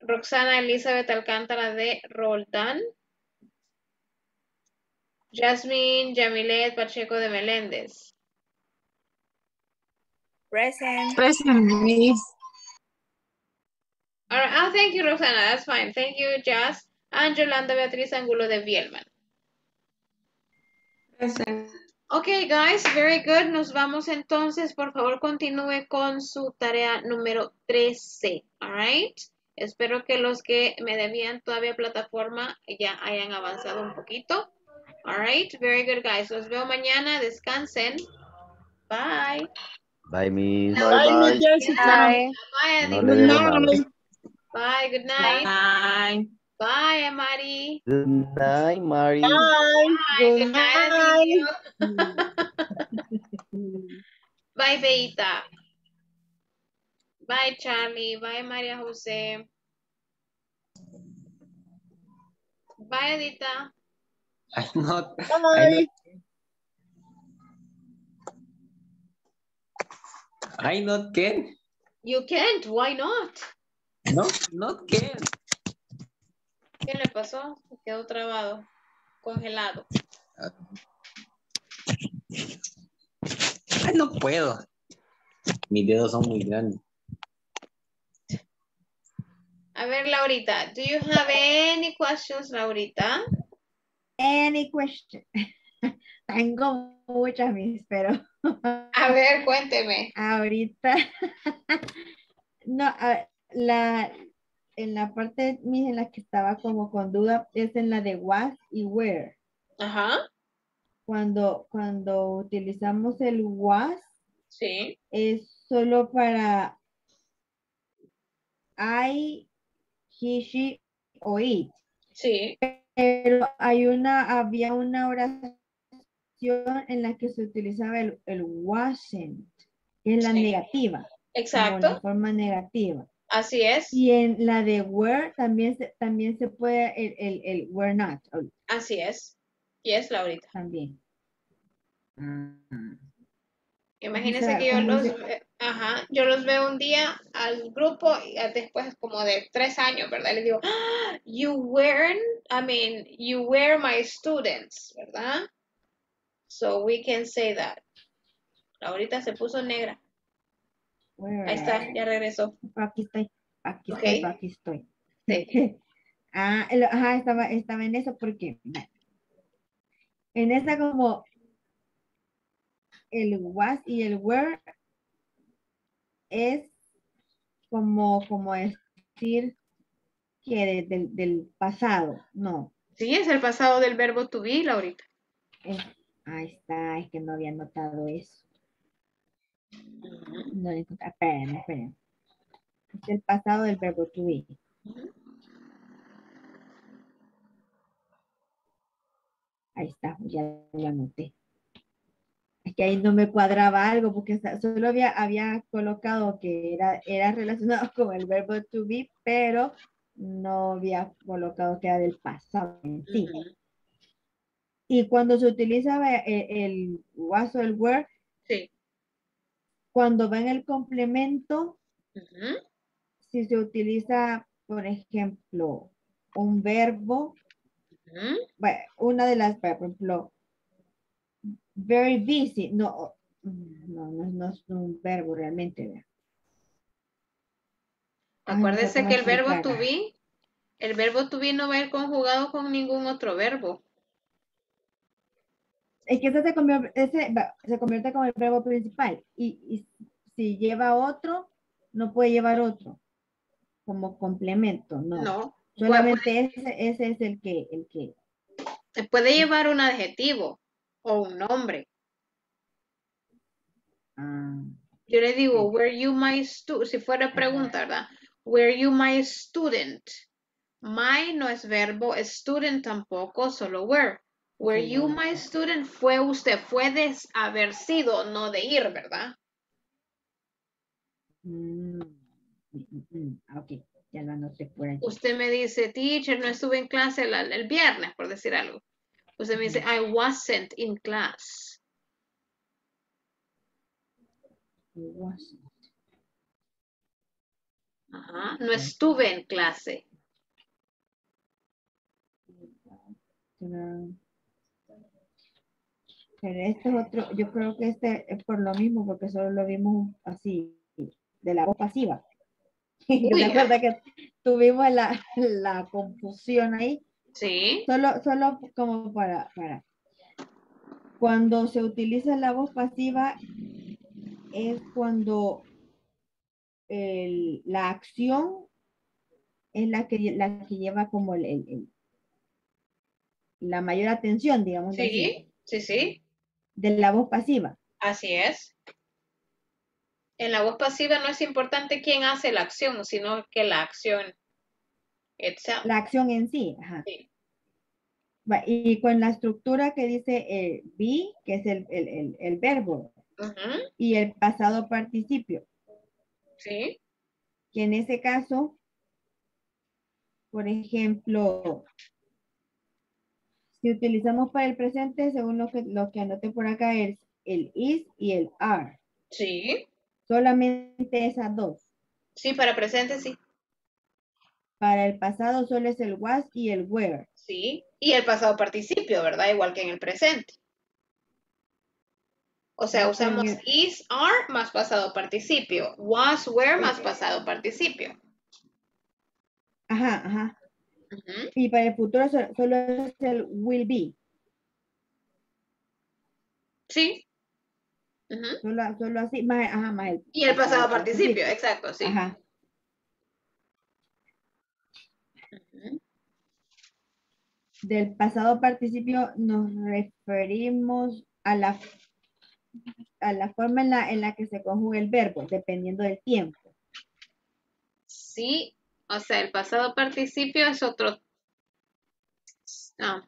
Roxana Elizabeth Alcantara de Roldan. Jasmine Yamilet Pacheco de Melendez. Present. Present, please. All right. Oh, thank you, Roxana. That's fine. Thank you, Jazz. And Yolanda Beatriz Angulo de Bielman. Present. Okay, guys. Very good. Nos vamos entonces. Por favor, continúe con su tarea número trece. All right. Espero que los que me debían todavía plataforma ya hayan avanzado un poquito. All right. Very good, guys. Los veo mañana. Descansen. Bye. Bye, Miss. Bye, bye. Bye. Bye. Bye. Bye. Bye. Bye. Bye, good night. Bye. Bye, Mari. Good night, Mari. Bye. Bye. Good, good night. night. Bye, Beita. Bye, Charlie. Bye, María José. Bye, Adita. I'm not. Bye. I'm not, I not can. You can't. Why not? No, no, ¿qué? ¿Qué le pasó? Se quedó trabado, congelado. Ay, no puedo. Mis dedos son muy grandes. A ver, Laurita, do you have any questions, Laurita? Any question. Tengo muchas, mis, pero... A ver, cuénteme. Ahorita... No, a ver. La, en la parte en la que estaba como con duda es en la de was y where. Ajá. Cuando, cuando utilizamos el was, sí, es solo para I, he, she o it. Sí. Pero hay una, había una oración en la que se utilizaba el, el wasn't, que es la, sí, negativa. Exacto. De forma negativa. Así es. Y en la de were también se, también se puede el, el, el were not. Así es. Y es Laurita. También. Mm. Imagínense, o sea, que yo los, se... ajá, yo los veo un día al grupo y después como de tres años, ¿verdad? Les digo, ¡Ah! you were, I mean, you were my students, ¿verdad? So we can say that. Laurita se puso negra. Where? Ahí está, ya regresó. Aquí estoy, aquí okay. estoy, aquí estoy. Sí. ah, el, ajá, estaba, estaba en eso porque en esta como el was y el were es como, como decir que de, de, del pasado, no. Sí, es el pasado del verbo to be, Laurita. Es, ahí está, es que no había notado eso. No, esperen, esperen. Es el pasado del verbo to be. Ahí está, ya lo anoté. Es que ahí no me cuadraba algo porque solo había, había colocado que era, era relacionado con el verbo to be, pero no había colocado que era del pasado en sí. Uh-huh. Y cuando se utilizaba el, el was o el were, sí. Cuando va en el complemento, uh-huh. Si se utiliza, por ejemplo, un verbo, uh-huh. Bueno, una de las, por ejemplo, very busy, no, no, no, no es un verbo realmente. Acuérdese Ay, no que el verbo to be, el verbo to be no va a ir conjugado con ningún otro verbo. Es que ese se convierte, ese se convierte como el verbo principal. Y, y si lleva otro, no puede llevar otro. Como complemento, no. No. Solamente puede, ese, ese es el que, el que. Se puede llevar un adjetivo o un nombre. Ah, yo le digo, sí. Were you my student? Si fuera pregunta, ¿verdad? Were you my student? My no es verbo, student tampoco, solo were. Were you my student? Fue usted, fue de haber sido, no de ir, ¿verdad? Mm, mm, mm, ok, ya lo anoté por ahí. Usted me dice, teacher, no estuve en clase el, el viernes, por decir algo. Usted me dice, I wasn't in class. I wasn't. Ajá, no estuve en clase. No. Pero este es otro, yo creo que este es por lo mismo, porque solo lo vimos así, de la voz pasiva. Uy, ¿te acuerdas que tuvimos la, la confusión ahí? Sí. Solo, solo como para, para. Cuando se utiliza la voz pasiva es cuando el, la acción es la que, la que lleva como el, el, la mayor atención, digamos. Sí, así. Sí, sí. De la voz pasiva. Así es. En la voz pasiva no es importante quién hace la acción, sino que la acción itself. La acción en sí, ajá. Sí. Y con la estructura que dice el be, que es el, el, el, el verbo, uh-huh. Y el pasado participio. Sí. Que en ese caso, por ejemplo... Si utilizamos para el presente, según lo que, lo que anoté por acá, es el is y el are. Sí. Solamente esas dos. Sí, para presente, sí. Para el pasado solo es el was y el were. Sí, y el pasado participio, ¿verdad? Igual que en el presente. O sea, usamos el... is, are más pasado participio. Was, were más pasado participio. Ajá, ajá. Uh-huh. Y para el futuro solo, solo es el will be. Sí. Uh-huh. Solo, solo así. Más, ajá, más el, y el pasado, pasado participio, participio, exacto, sí. Ajá. Uh-huh. Del pasado participio nos referimos a la, a la forma en la, en la que se conjuga el verbo, dependiendo del tiempo. Sí. O sea, el pasado participio es otro, no,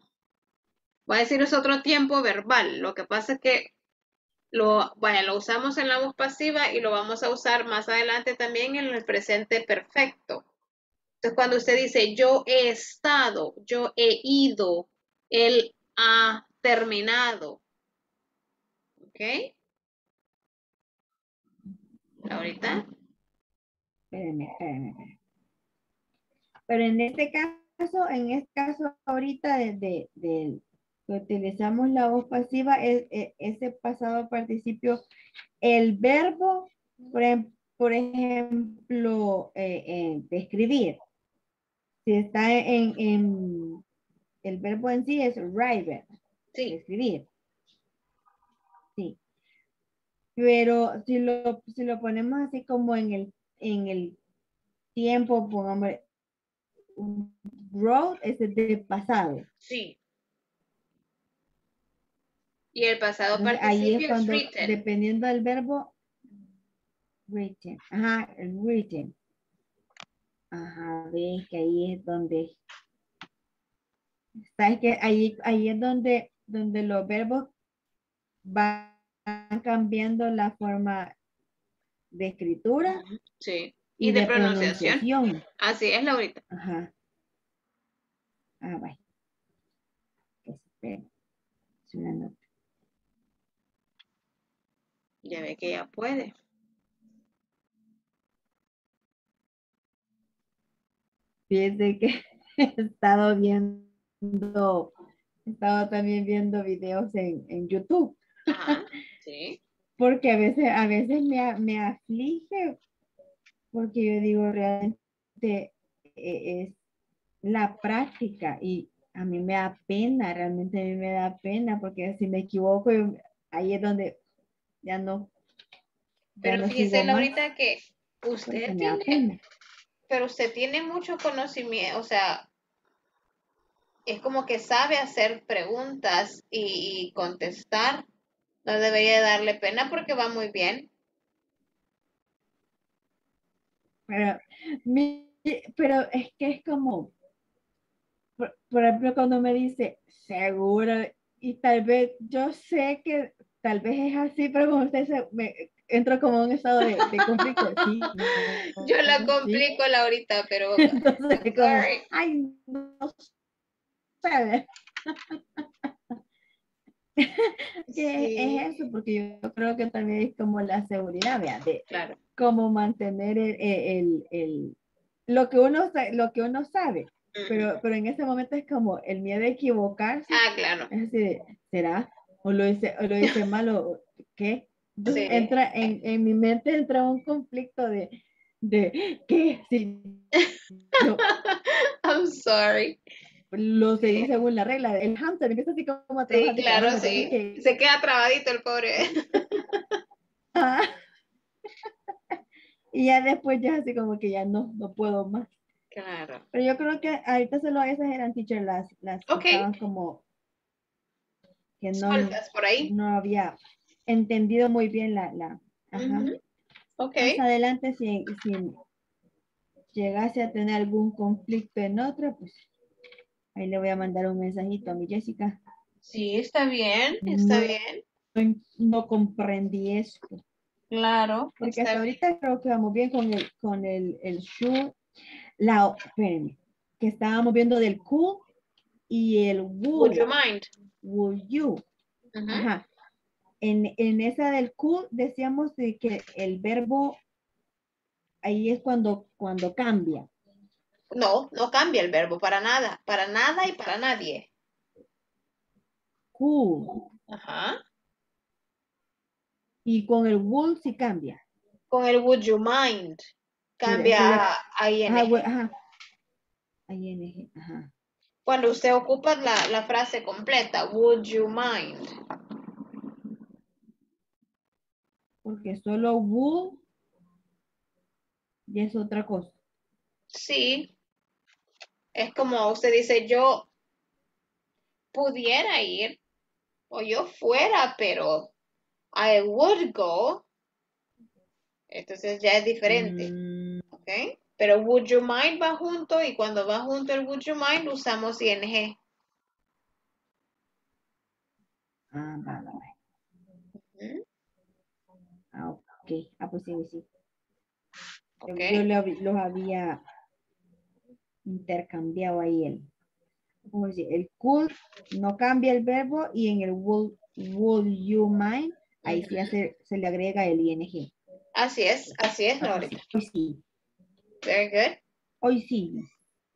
voy a decir es otro tiempo verbal. Lo que pasa es que Lo, vaya, lo usamos en la voz pasiva y lo vamos a usar más adelante también en el presente perfecto. Entonces, cuando usted dice yo he estado, yo he ido, él ha terminado. ¿Ok? Ahorita. Espérenme, espérenme. Pero en este caso, en este caso ahorita desde... De, de, utilizamos la voz pasiva, es, es, ese pasado participio, el verbo, por, por ejemplo, eh, eh, describir. Si está en, en, el verbo en sí es write, sí. Escribir. Sí. Pero si lo, si lo ponemos así como en el, en el tiempo, pongamos, wrote es de pasado. Sí. Y el pasado participio es written. Dependiendo del verbo, written. Ajá, written. Ajá, ves que ahí es donde... Sabes que ahí, ahí es donde, donde los verbos van cambiando la forma de escritura. Sí, y, y de, de pronunciación. pronunciación. Así es, Laurita. Ajá. Ah, vaya. Espera. Es una nota. Ya ve que ya puede. Fíjense que he estado viendo, he estado también viendo videos en, en YouTube. Ajá, sí. Porque a veces, a veces me, me aflige, porque yo digo realmente es la práctica y a mí me da pena, realmente a mí me da pena, porque si me equivoco, ahí es donde... Ya no. Ya pero fíjese ahorita que usted tiene, pero usted tiene mucho conocimiento, o sea, es como que sabe hacer preguntas y, y contestar. No debería darle pena porque va muy bien. Pero, mi, pero es que es como, por, por ejemplo, cuando me dice, seguro, y tal vez yo sé que tal vez es así, pero como usted se, me, entro como en un estado de, de conflicto. Sí, yo la complico, sí. Laurita, pero... Entonces, como, ay, no sé. Sí. ¿Qué es eso? Porque yo creo que también es como la seguridad, vea, de claro. Como mantener el, el, el, lo, que uno, lo que uno sabe. Mm. Pero, pero en ese momento es como el miedo de equivocarse. Ah, claro. Es decir, ¿será? O lo hice, o lo hice mal, o qué. Entonces, sí. Entra en, en mi mente entra un conflicto de, de qué. Sí, no. I'm sorry. Lo se dice según la regla. El hamster empieza así como a trabajar. Sí, claro, hamster, sí. Que... Se queda trabadito el pobre. Ah. Y ya después ya así como que ya no, no puedo más. Claro. Pero yo creo que ahorita solo esas eran teacher las, las okay. Estaban como... Que no, por ahí. No había entendido muy bien la... la ajá. Uh-huh. Okay. Más adelante, si, si llegase a tener algún conflicto en otra, pues ahí le voy a mandar un mensajito a mi Jessica. Sí, está bien, está no, bien. No, no comprendí esto. Claro. Porque hasta bien. Ahorita creo que vamos bien con el, con el, el shoe. La, espérenme, que estábamos viendo del cool y el would. Would you mind? Would you? Uh-huh. Ajá. En, en esa del could decíamos de que el verbo ahí es cuando, cuando cambia. No, no cambia el verbo para nada, para nada y para nadie. Could. Ajá. Y con el would sí cambia. Con el would you mind cambia a, a I N G. Ajá, ajá. I N G, ajá. Cuando usted ocupa la, la frase completa, would you mind? Porque solo would y es otra cosa. Sí. Es como usted dice, yo pudiera ir o yo fuera, pero I would go. Entonces ya es diferente. Mm. ¿Ok? Pero would you mind va junto y cuando va junto el would you mind usamos I N G. Ah, vale. Uh-huh. Ah, pues sí, sí. Okay. Yo los lo había intercambiado ahí el, ¿cómo decir? El could no cambia el verbo y en el would, would you mind, ahí sí hace, se le agrega el ing. Así es, así es, Lore. Hoy sí. Very good. Hoy sí.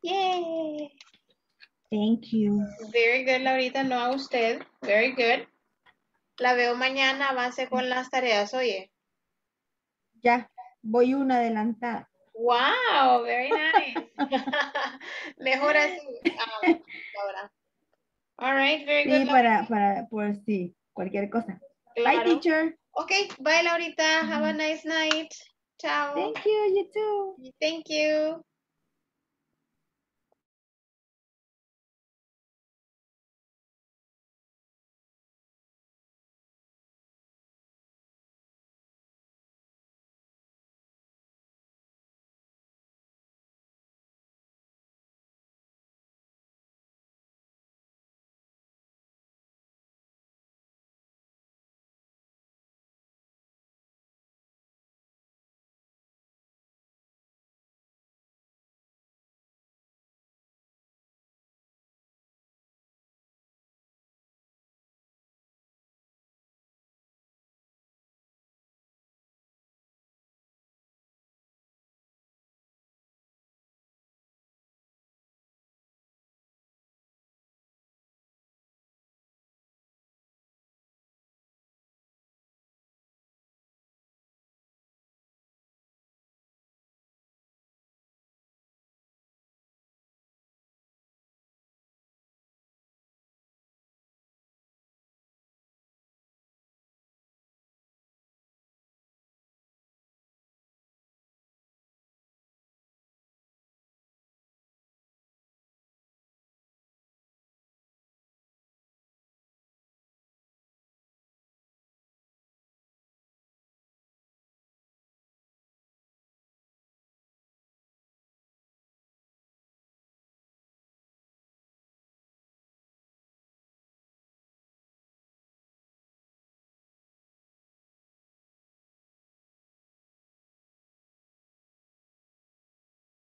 Yay. Thank you. Very good, Laurita, no a usted. Very good. La veo mañana, avance con las tareas, oye. Ya, voy una adelantada. Wow, very nice. Mejor así. Um, ahora. All right, very good. Sí, para, para, por sí, cualquier cosa. Claro. Bye, teacher. Okay, bye, Laurita. Mm-hmm. Have a nice night. Chao. Thank you, you too. Thank you.